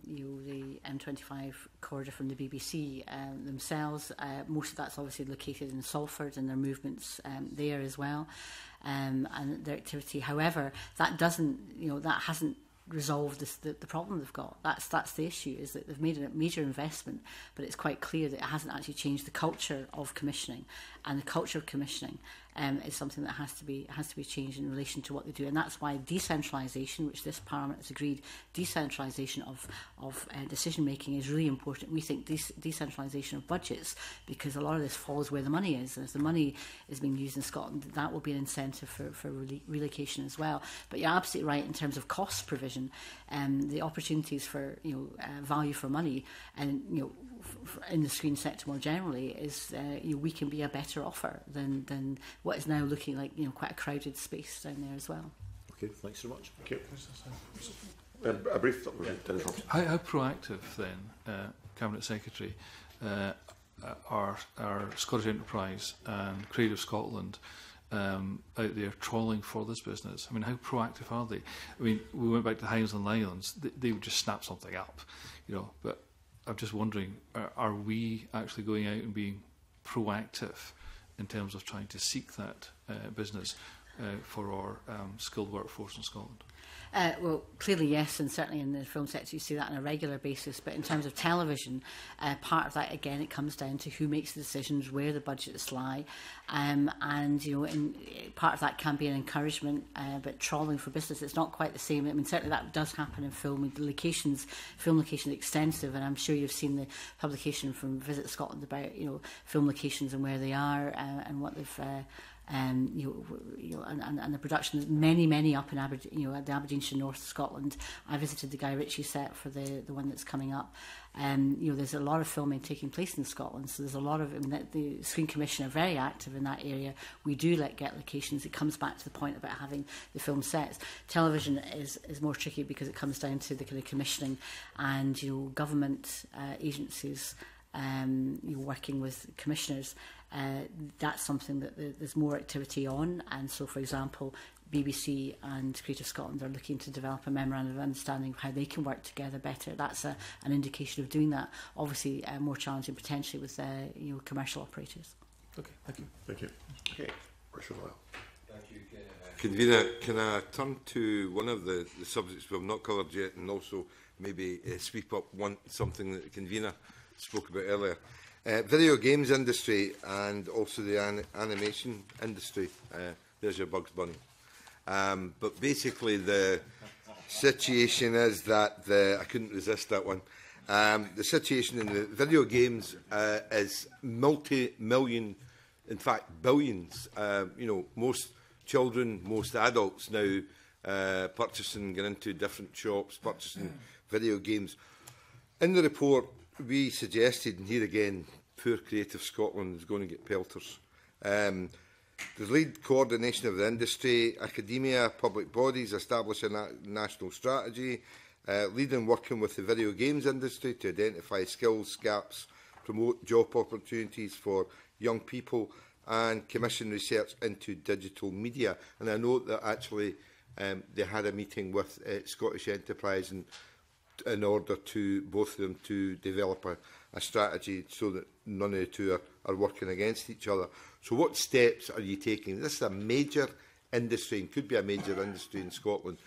you know, the M25 corridor from the BBC themselves. Most of that's obviously located in Salford, and their movements there as well, and their activity. However, that doesn't, you know, that hasn't resolve this, the problem they've got. That's the issue, is that they've made a major investment, but it's quite clear that it hasn't actually changed the culture of commissioning, and the culture of commissioning is something that has to be changed in relation to what they do. And that's why decentralisation, which this Parliament has agreed, decentralisation of decision making is really important. We think decentralisation of budgets, because a lot of this falls where the money is, and if the money is being used in Scotland, that will be an incentive for relocation as well. But you're absolutely right in terms of cost provision, and the opportunities for, you know, value for money, and, you know, in the screen sector more generally, is you know, we can be a better offer than what is now looking like, you know, quite a crowded space down there as well. Okay, thanks so much. Thank you. A brief thought. Yeah. How proactive then, Cabinet Secretary, are Scottish Enterprise and Creative Scotland out there trawling for this business? I mean, how proactive are they? I mean, we went back to the Highlands and Islands; they would just snap something up, you know. But I'm just wondering, are we actually going out and being proactive in terms of trying to seek that business for our skilled workforce in Scotland? Well, clearly yes, and certainly in the film sector you see that on a regular basis, but in terms of television, part of that, again, it comes down to who makes the decisions, where the budgets lie, and, you know, part of that can be an encouragement, but trawling for business, it's not quite the same. I mean, certainly that does happen in film, and locations, film locations are extensive, and I'm sure you've seen the publication from Visit Scotland about, you know, film locations and where they are, and what they've... and the productions, many up in Aberdeen, you know, at the Aberdeenshire North Scotland. I visited the Guy Ritchie set for the one that's coming up. You know, there's a lot of filming taking place in Scotland, so there's a lot of, I mean, the Screen Commission are very active in that area. We do get locations. It comes back to the point about having the film sets. Television is more tricky because it comes down to the kind of commissioning and, you know, government agencies, you know, working with commissioners. That's something that there's more activity on, and so, for example, BBC and Creative Scotland are looking to develop a memorandum of understanding of how they can work together better. That's an indication of doing that. Obviously, more challenging potentially with commercial operators. Okay, thank you. Thank you. Okay, Richard Lyle. Thank you, Convener. Can I turn to one of the subjects we've not covered yet, and also maybe sweep up something that the convener spoke about earlier? Video games industry and also the animation industry. There's your Bugs Bunny. But basically the situation is that I couldn't resist that one. The situation in the video games is multi-million, in fact billions. Most children, most adults now purchasing, going into different shops, purchasing video games. In the report, we suggested, and here again, poor Creative Scotland is going to get pelters. The lead coordination of the industry, academia, public bodies, establish a national strategy, lead in working with the video games industry to identify skills gaps, promote job opportunities for young people, and commission research into digital media. And I know that actually they had a meeting with Scottish Enterprise in order to both of them to develop a strategy so that none of the two are working against each other. So what steps are you taking? This is a major industry and could be a major industry in Scotland.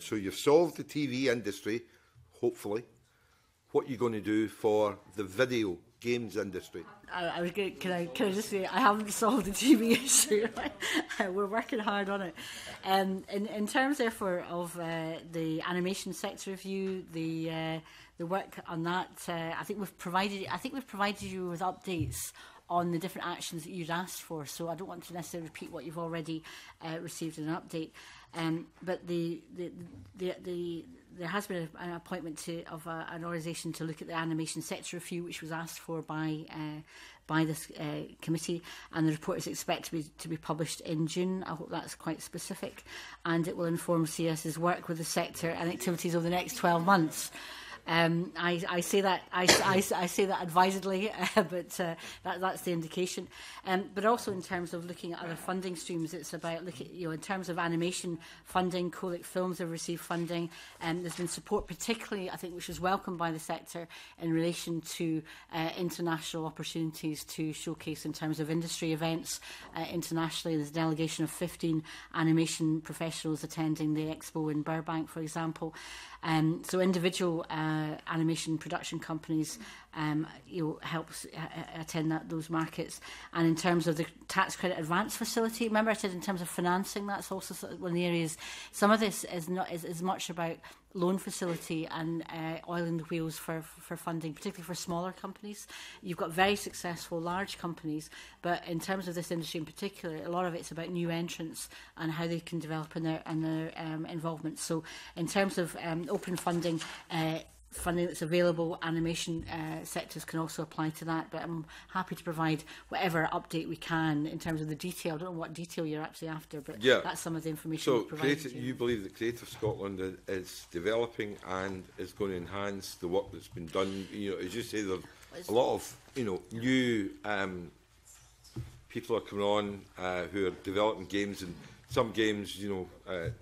So you've solved the TV industry, hopefully. What are you going to do for the video games industry? Can I just say I haven't solved the TV issue. We're working hard on it. In terms, therefore, of the animation sector review, the work on that, I think we've provided you with updates on the different actions that you'd asked for. So I don't want to necessarily repeat what you've already received in an update. But there has been an appointment of an organisation to look at the animation sector review, which was asked for by this committee, and the report is expected to be published in June. I hope that's quite specific, and it will inform CS's work with the sector and activities over the next 12 months. I say that advisedly, but that's the indication. But also in terms of looking at other funding streams, it's about looking at, in terms of animation funding, Colic Films have received funding, and there's been support, particularly I think, which was welcomed by the sector in relation to international opportunities to showcase in terms of industry events internationally. There's a delegation of 15 animation professionals attending the expo in Burbank, for example. So individual animation production companies helps attend those markets. And in terms of the tax credit advance facility, remember I said in terms of financing, that's also one of the areas. Some of this is much about loan facility and oiling the wheels for funding, particularly for smaller companies. You've got very successful large companies, but in terms of this industry in particular, a lot of it's about new entrants and how they can develop in their involvement. So in terms of open funding, funding that's available, animation sectors can also apply to that, but I'm happy to provide whatever update we can in terms of the detail. I don't know what detail you're actually after, but yeah, that's some of the information we've provided. So you believe that Creative Scotland is developing and is going to enhance the work that's been done? As you say, there's a lot of new people are coming on who are developing games, and some games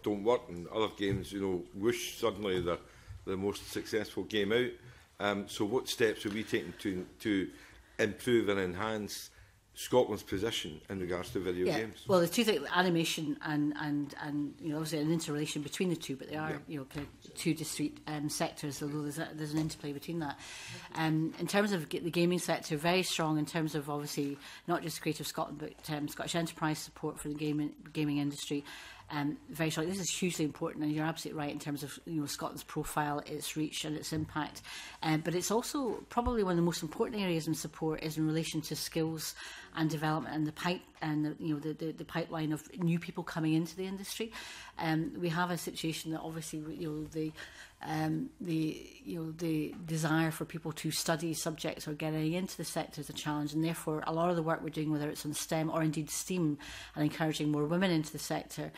don't work, and other games whoosh, suddenly they're the most successful game out. So what steps are we taking to improve and enhance Scotland's position in regards to video games? Well, there's two things, animation and obviously an interrelation between the two, but they are two discrete sectors, although there's an interplay between that. In terms of the gaming sector, very strong in terms of obviously not just Creative Scotland, but Scottish Enterprise support for the gaming industry. Very shortly. This is hugely important, and you're absolutely right in terms of Scotland's profile, its reach and its impact. But it's also probably one of the most important areas in support is in relation to skills and development and the pipeline of new people coming into the industry. We have a situation that obviously the desire for people to study subjects or getting into the sector is a challenge, and therefore a lot of the work we're doing, whether it's on STEM or indeed STEAM, and encouraging more women into the sector,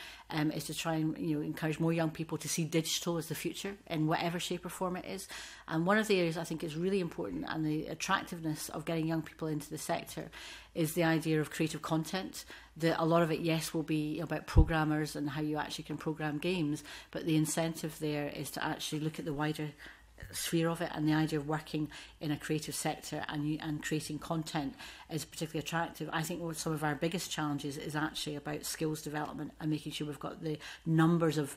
is to try and encourage more young people to see digital as the future in whatever shape or form it is. And one of the areas I think is really important, and the attractiveness of getting young people into the sector, is the idea of creative content. A lot of it, yes, will be about programmers and how you actually can program games, but the incentive there is to actually look at the wider sphere of it, and the idea of working in a creative sector and creating content is particularly attractive. I think some of our biggest challenges is actually about skills development and making sure we've got the numbers of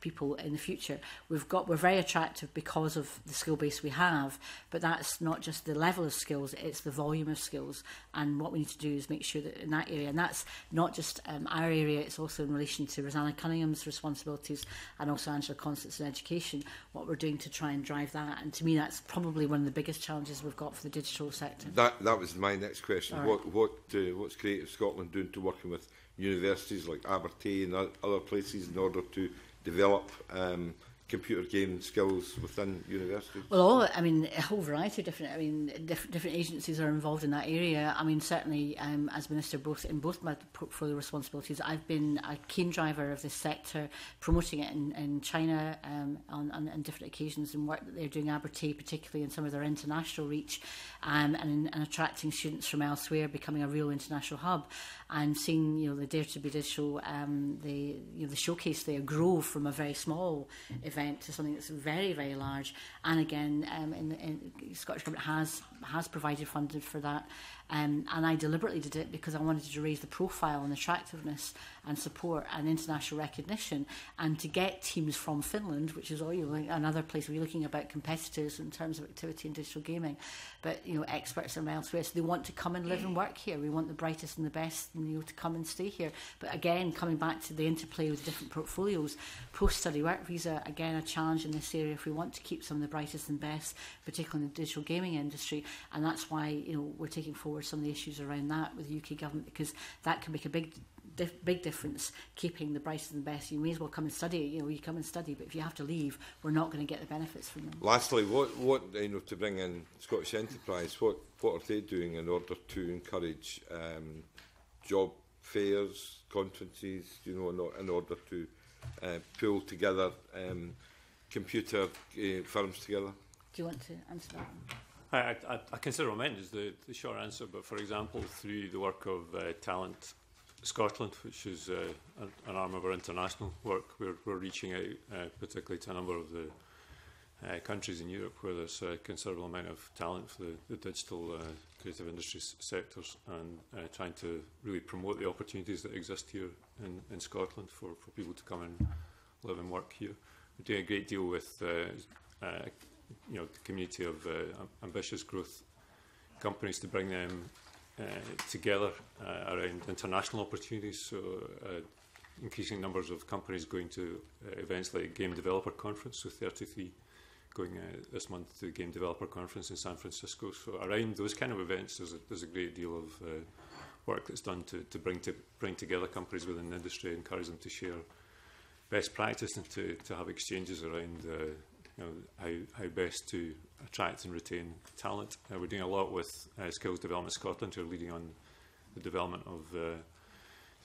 people in the future. We're very attractive because of the skill base we have, but that's not just the level of skills, it's the volume of skills, and what we need to do is make sure that in that area, and that's not just our area, it's also in relation to Rosanna Cunningham's responsibilities and also Angela Constance in education, what we're doing to try and drive that. And to me, that's probably one of the biggest challenges we've got for the digital sector. That was my next question. Right. What's Creative Scotland doing to working with universities like Abertay and other places in order to develop computer game skills within universities? Well, a whole variety of different. Different agencies are involved in that area. Certainly, as minister, in both my portfolio responsibilities, I've been a keen driver of this sector, promoting it in China on different occasions, and work that they're doing Abertay, particularly in some of their international reach, and attracting students from elsewhere, becoming a real international hub. And seeing the Dare to Be Digital, the showcase there grow from a very small event to something that's very, very large. And again, Scottish Government has provided funding for that, and I deliberately did it because I wanted to raise the profile and attractiveness and support and international recognition, and to get teams from Finland, which is another place we're looking about competitors in terms of activity in digital gaming, but experts from elsewhere, so they want to come and live and work here. We want the brightest and the best to come and stay here. But again, coming back to the interplay with different portfolios, post-study work visa, again a challenge in this area if we want to keep some of the brightest and best, particularly in the digital gaming industry. And that's why we're taking forward some of the issues around that with the UK government, because that can make a big difference, keeping the brightest and best. You may as well come and study. You come and study, but if you have to leave, we're not going to get the benefits from them. Lastly, to bring in Scottish Enterprise, what are they doing in order to encourage job fairs, conferences, in order to pull together computer firms together? Do you want to answer that one? I consider Omen is the short answer, but for example, through the work of Talent Scotland, which is an arm of our international work, we're reaching out particularly to a number of the countries in Europe where there's a considerable amount of talent for the digital creative industry sectors, and trying to really promote the opportunities that exist here in Scotland for people to come and live and work here. We're doing a great deal with the community of ambitious growth companies to bring them together around international opportunities. So increasing numbers of companies going to events like Game Developer Conference, so 33 going this month to the Game Developer Conference in San Francisco. So around those kind of events, there's a great deal of work that's done to bring together companies within the industry, encourage them to share best practice, and to have exchanges around how best to attract and retain talent. We're doing a lot with Skills Development Scotland, who are leading on the development of the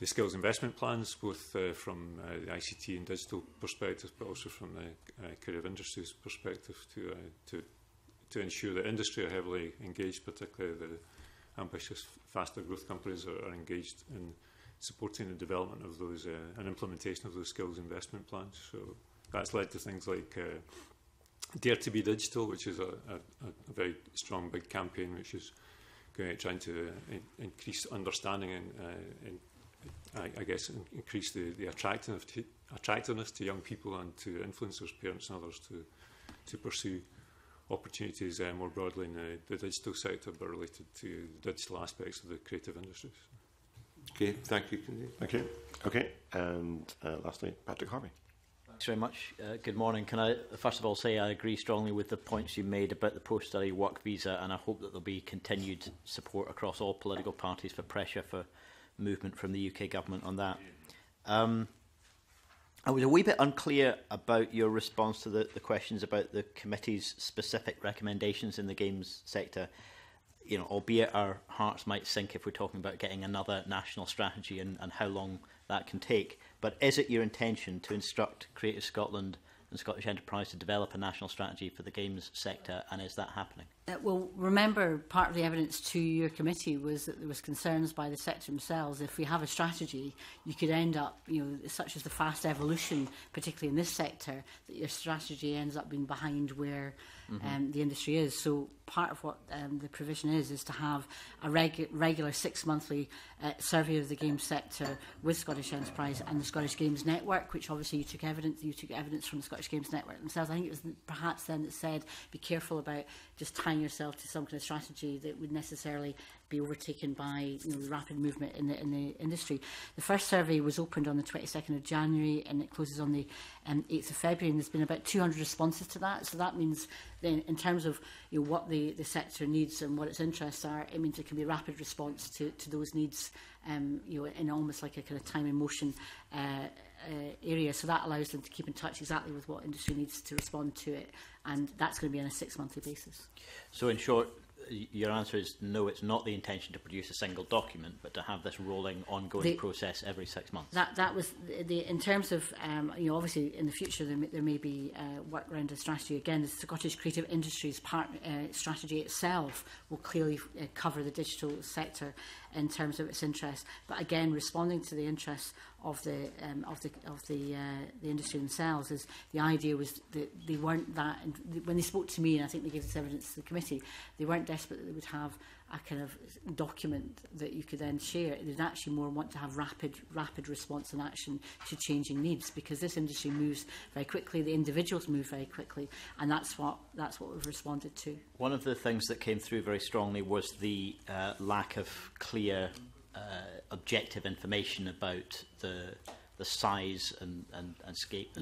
skills investment plans, both from the ICT and digital perspective, but also from the creative industries perspective, to ensure that industry are heavily engaged, particularly the ambitious, faster growth companies are engaged in supporting the development of those and implementation of those skills investment plans. So that's led to things like Dare to Be Digital, which is a very strong big campaign, which is going out trying to increase understanding and I guess increase the attractiveness to young people and to influencers, parents and others to pursue opportunities more broadly in the digital sector, but related to the digital aspects of the creative industries. Okay, thank you. Thank you. Okay, and lastly, Patrick Harvey. Thanks very much. Good morning. Can I first of all say I agree strongly with the points you made about the post-study work visa, and I hope that there'll be continued support across all political parties for pressure for movement from the UK government on that. I was a wee bit unclear about your response to the questions about the committee's specific recommendations in the games sector. Albeit our hearts might sink if we're talking about getting another national strategy and how long that can take. But is it your intention to instruct Creative Scotland and Scottish Enterprise to develop a national strategy for the games sector, and is that happening? Well, remember, part of the evidence to your committee was that there was concerns by the sector themselves. If we have a strategy, you could end up, you know, such as the fast evolution, particularly in this sector, that your strategy ends up being behind where the industry is. So part of what the provision is to have a regular six-monthly survey of the game sector with Scottish Enterprise and the Scottish Games Network, which obviously you took evidence from the Scottish Games Network themselves. I think it was perhaps then that said, be careful about just tying yourself to some kind of strategy that would necessarily be overtaken by, you know, rapid movement in the industry. The first survey was opened on the 22nd of January and it closes on the 8th of February, and there's been about 200 responses to that. So that means then in terms of, you know, what the sector needs and what its interests are, it means it can be a rapid response to those needs, you know, in almost like a kind of time and motion area. So that allows them to keep in touch exactly with what industry needs to respond to it, and that's going to be on a six-monthly basis. So in short, your answer is no, it's not the intention to produce a single document, but to have this rolling, ongoing process every 6 months. That was in terms of, you know, obviously in the future there may be work around a strategy. Again, the Scottish Creative Industries strategy itself will clearly cover the digital sector in terms of its interests, but again, responding to the interests of the industry themselves. Is the idea was that they weren't that, and when they spoke to me, and I think they gave this evidence to the committee, they weren't desperate that they would have a kind of document that you could then share. They'd actually more want to have rapid response and action to changing needs, because this industry moves very quickly, the individuals move very quickly, and that's what we've responded to. One of the things that came through very strongly was the lack of clear objective information about the size and scope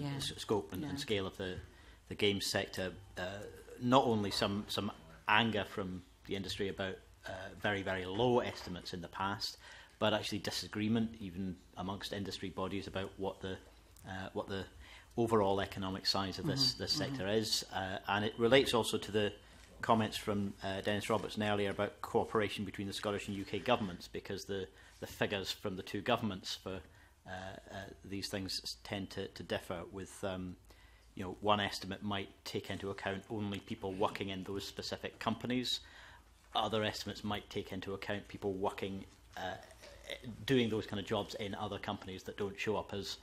and scale of the game sector. Not only some anger from the industry about very, very low estimates in the past, but actually disagreement even amongst industry bodies about what the overall economic size of this sector is, and it relates also to the comments from Dennis Robertson earlier about cooperation between the Scottish and UK governments, because the figures from the two governments for these things tend to differ, with you know, one estimate might take into account only people working in those specific companies. Other estimates might take into account people working, doing those kind of jobs in other companies that don't show up as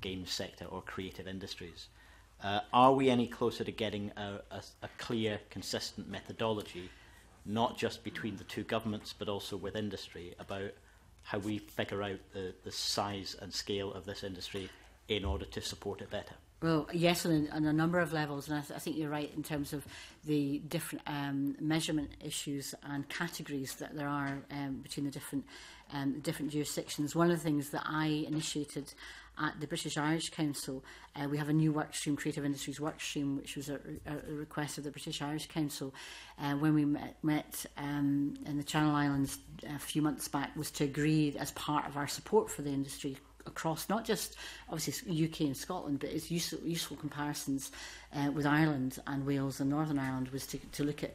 game sector or creative industries. Are we any closer to getting a clear, consistent methodology, not just between the two governments, but also with industry, about how we figure out the size and scale of this industry in order to support it better? Well, yes, on a number of levels, and I think you're right in terms of the different measurement issues and categories that there are between the different jurisdictions. One of the things that I initiated at the British Irish Council, we have a new workstream, Creative Industries Workstream, which was a request of the British Irish Council when we met in the Channel Islands a few months back, was to agree as part of our support for the industry across not just obviously UK and Scotland, but it's useful comparisons with Ireland and Wales and Northern Ireland, was to look at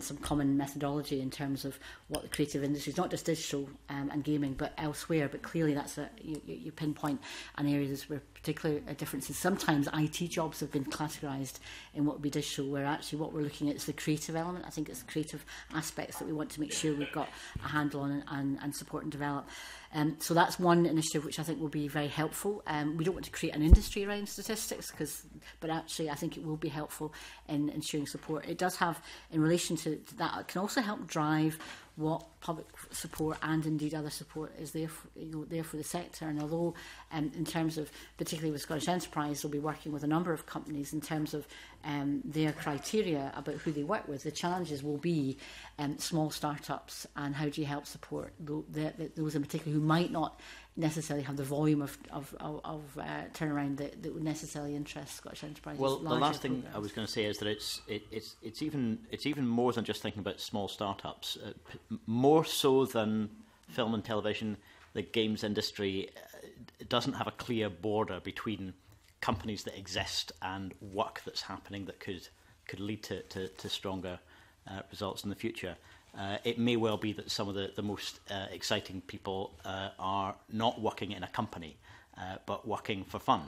some common methodology in terms of what the creative industries, not just digital and gaming, but elsewhere. But clearly that's you pinpoint an area where particular differences. Sometimes IT jobs have been categorised in what would be digital, where actually what we're looking at is the creative element. I think it's the creative aspects that we want to make sure we've got a handle on and support and develop. So that's one initiative which I think will be very helpful. We don't want to create an industry around statistics, but actually I think it will be helpful in ensuring support. It does have, in relation to that, it can also help drive what public support and indeed other support is there for, you know, there for the sector. And although in terms of, particularly with Scottish Enterprise, they'll be working with a number of companies in terms of their criteria about who they work with, the challenges will be small startups, and how do you help support those in particular who might not necessarily have the volume of turnaround that would necessarily interest Scottish Enterprise. Well, the last thing programs I was going to say is that it's even more than just thinking about small startups. More so than film and television, the games industry doesn't have a clear border between companies that exist and work that's happening that could lead to stronger results in the future. It may well be that some of the most exciting people are not working in a company, but working for fun.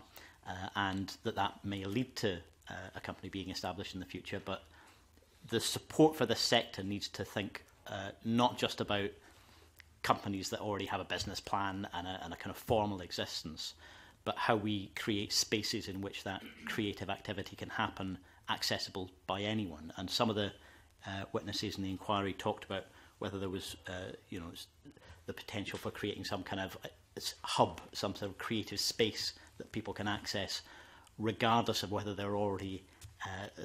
and that may lead to a company being established in the future. But the support for this sector needs to think not just about companies that already have a business plan and a kind of formal existence, but how we create spaces in which that creative activity can happen, accessible by anyone. And some of the witnesses in the inquiry talked about whether there was, you know, the potential for creating some kind of hub, some sort of creative space that people can access, regardless of whether they're already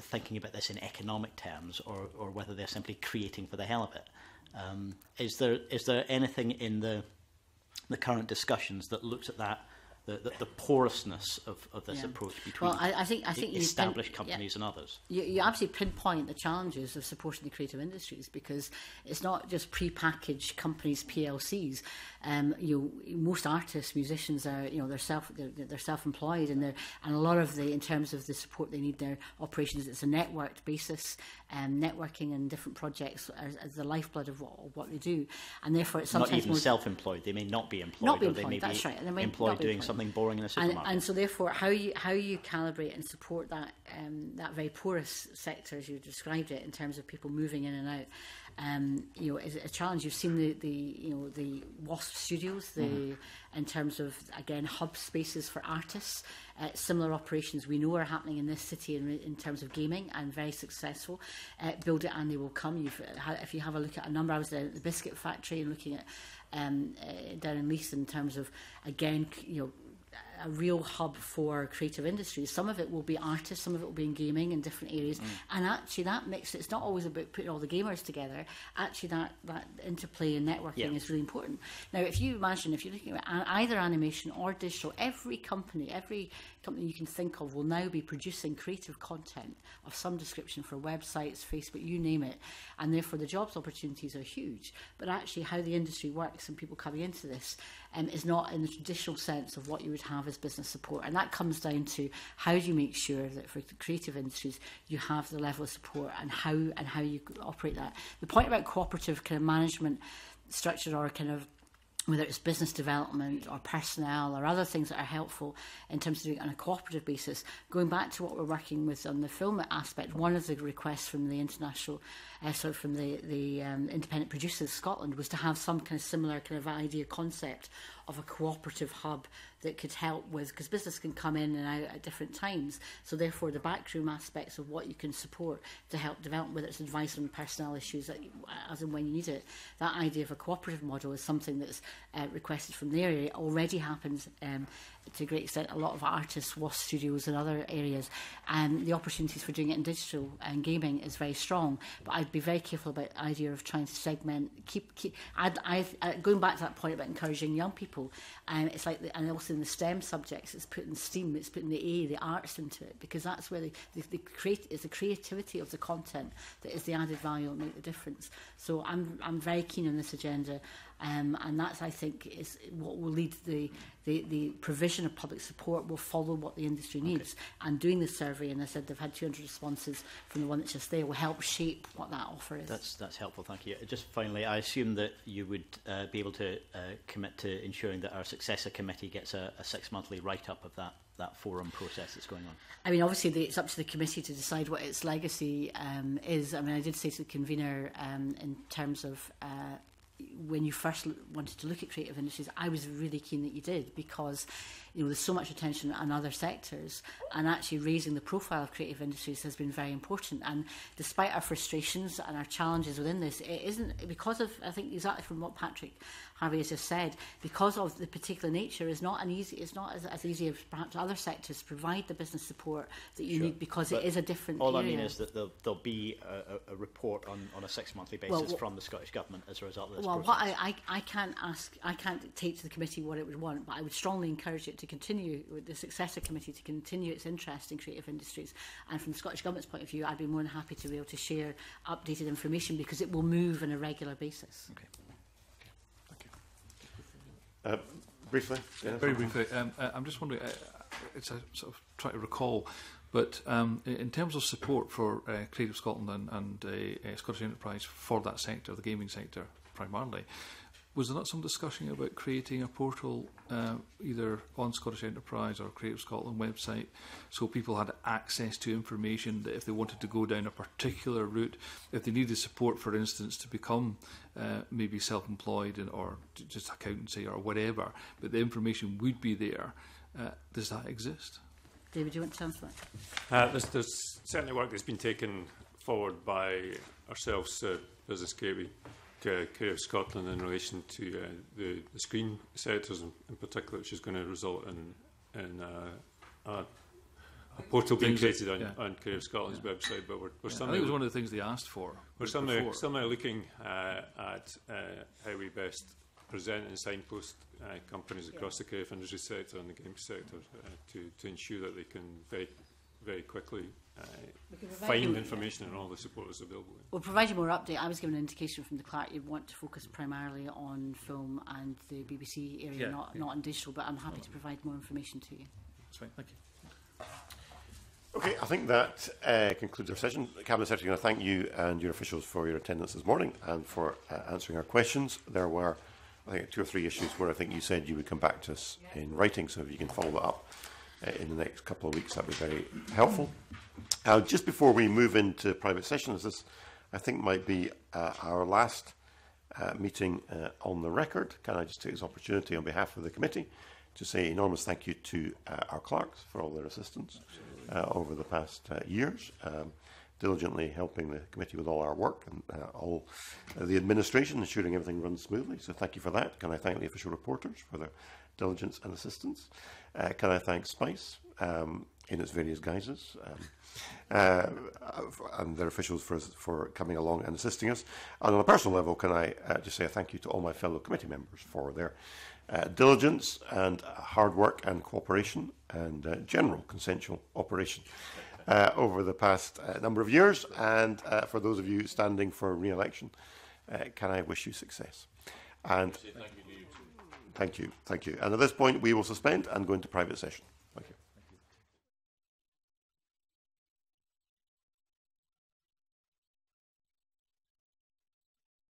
thinking about this in economic terms or whether they're simply creating for the hell of it. Is there anything in the current discussions that looks at that, the porousness of this approach between I think established companies and others? You absolutely pinpoint the challenges of supporting the creative industries, because it's not just pre-packaged companies, PLCs. You know, most artists, musicians are, you know, they're self-employed, and a lot of in terms of the support they need, their operations, it's a networked basis, and networking and different projects as the lifeblood of what they do, and therefore it's sometimes not even self-employed. They may not be employed, or they may be employed doing something boring in a supermarket. And so therefore, how you calibrate and support that very porous sector, as you described it, in terms of people moving in and out, you know, is a challenge. You've seen the WASP studios, in terms of, again, hub spaces for artists. Similar operations we know are happening in this city in terms of gaming, and very successful. Build it and they will come. If you have a look at a number, I was there at the Biscuit Factory and looking at down in Leith, in terms of, again, you know, a real hub for creative industries. Some of it will be artists, some of it will be in gaming in different areas, and actually that mix, it's not always about putting all the gamers together. Actually that interplay and networking is really important. Now, if you're looking at either animation or digital, every company you can think of will now be producing creative content of some description for websites, Facebook, you name it, and therefore the jobs opportunities are huge. But actually how the industry works and people coming into this is not in the traditional sense of what you would have as business support, and that comes down to how do you make sure that for the creative industries you have the level of support, and how you operate that. The point about cooperative kind of management structure, or kind of whether it's business development or personnel or other things that are helpful in terms of doing it on a cooperative basis. Going back to what we're working with on the film aspect, one of the requests from the Independent Producers Scotland was to have some kind of similar kind of idea concept of a cooperative hub that could help with, because business can come in and out at different times, so therefore the backroom aspects of what you can support to help develop, whether it's advice on personnel issues as and when you need it. That idea of a cooperative model is something that's requested from the area. It already happens to a great extent. A lot of artists, WASP studios and other areas, and the opportunities for doing it in digital and gaming is very strong, but I'd be very careful about the idea of trying to segment. Going back to that point about encouraging young people, it's like and also in the STEM subjects, it's putting STEAM, it's putting the arts into it, because that's where it's the creativity of the content that is the added value that make the difference. So I'm very keen on this agenda, and that's, I think, is what will lead the provision of public support will follow what the industry needs. Okay. And doing the survey, and I said they've had 200 responses from the one that's just there, will help shape what that offer is. That's helpful, thank you. Just finally, I assume that you would be able to commit to ensuring that our successor committee gets a six-monthly write-up of that forum process that's going on. I mean, obviously it's up to the committee to decide what its legacy is. I mean, I did say to the convener in terms of when you first wanted to look at creative industries, I was really keen that you did, because you know there's so much attention on other sectors, and actually raising the profile of creative industries has been very important. And despite our frustrations and our challenges within this, it isn't because of, I think exactly from what Patrick Harvey has just said, because of the particular nature, is not an easy. It's not as easy as perhaps other sectors to provide the business support that you need, because but it is a different area. All I mean is that there'll be a report on a six-monthly basis from the Scottish Government as a result of this. Well, what I can't dictate to the committee what it would want, but I would strongly encourage it to continue with the successor committee to continue its interest in creative industries. And from the Scottish Government's point of view, I'd be more than happy to be able to share updated information, because it will move on a regular basis. Okay. Thank you. Briefly. Yeah, very briefly. I'm just wondering, it's a sort of trying to recall, but in terms of support for Creative Scotland and Scottish Enterprise for that sector, the gaming sector primarily, Was there not some discussion about creating a portal either on Scottish Enterprise or Creative Scotland website so people had access to information that if they wanted to go down a particular route, if they needed support, for instance, to become maybe self-employed or just accountancy or whatever, but the information would be there. Does that exist? David, do you want to answer that? There's certainly work that's been taken forward by ourselves, Business Creative Scotland, in relation to the screen sectors in particular, which is going to result in a portal being created on Creative Scotland's website. But we're I think it was one of the things they asked for. We're somehow looking at how we best present and signpost companies across the creative industry sector and the game sector to ensure that they can very quickly find information and all the support is available. We'll provide you more update. I was given an indication from the clerk you want to focus primarily on film and the BBC area, not on digital, but I'm happy to provide more information to you. That's fine, thank you. Okay, I think that concludes our session. Cabinet Secretary, I thank you and your officials for your attendance this morning and for answering our questions. There were, I think, 2 or 3 issues where I think you said you would come back to us in writing, so if you can follow that up in the next couple of weeks, that would be very helpful. Just before we move into private sessions, this I think might be our last meeting on the record. Can I just take this opportunity on behalf of the committee to say an enormous thank you to our clerks for all their assistance over the past years, diligently helping the committee with all our work and all the administration, ensuring everything runs smoothly. So thank you for that. Can I thank the official reporters for their diligence and assistance? Can I thank SPICE in its various guises and their officials for coming along and assisting us? And on a personal level, can I just say a thank you to all my fellow committee members for their diligence and hard work and cooperation and general consensual operation over the past number of years. And for those of you standing for re-election, can I wish you success? And thank you. Thank you. And at this point, we will suspend and go into private session.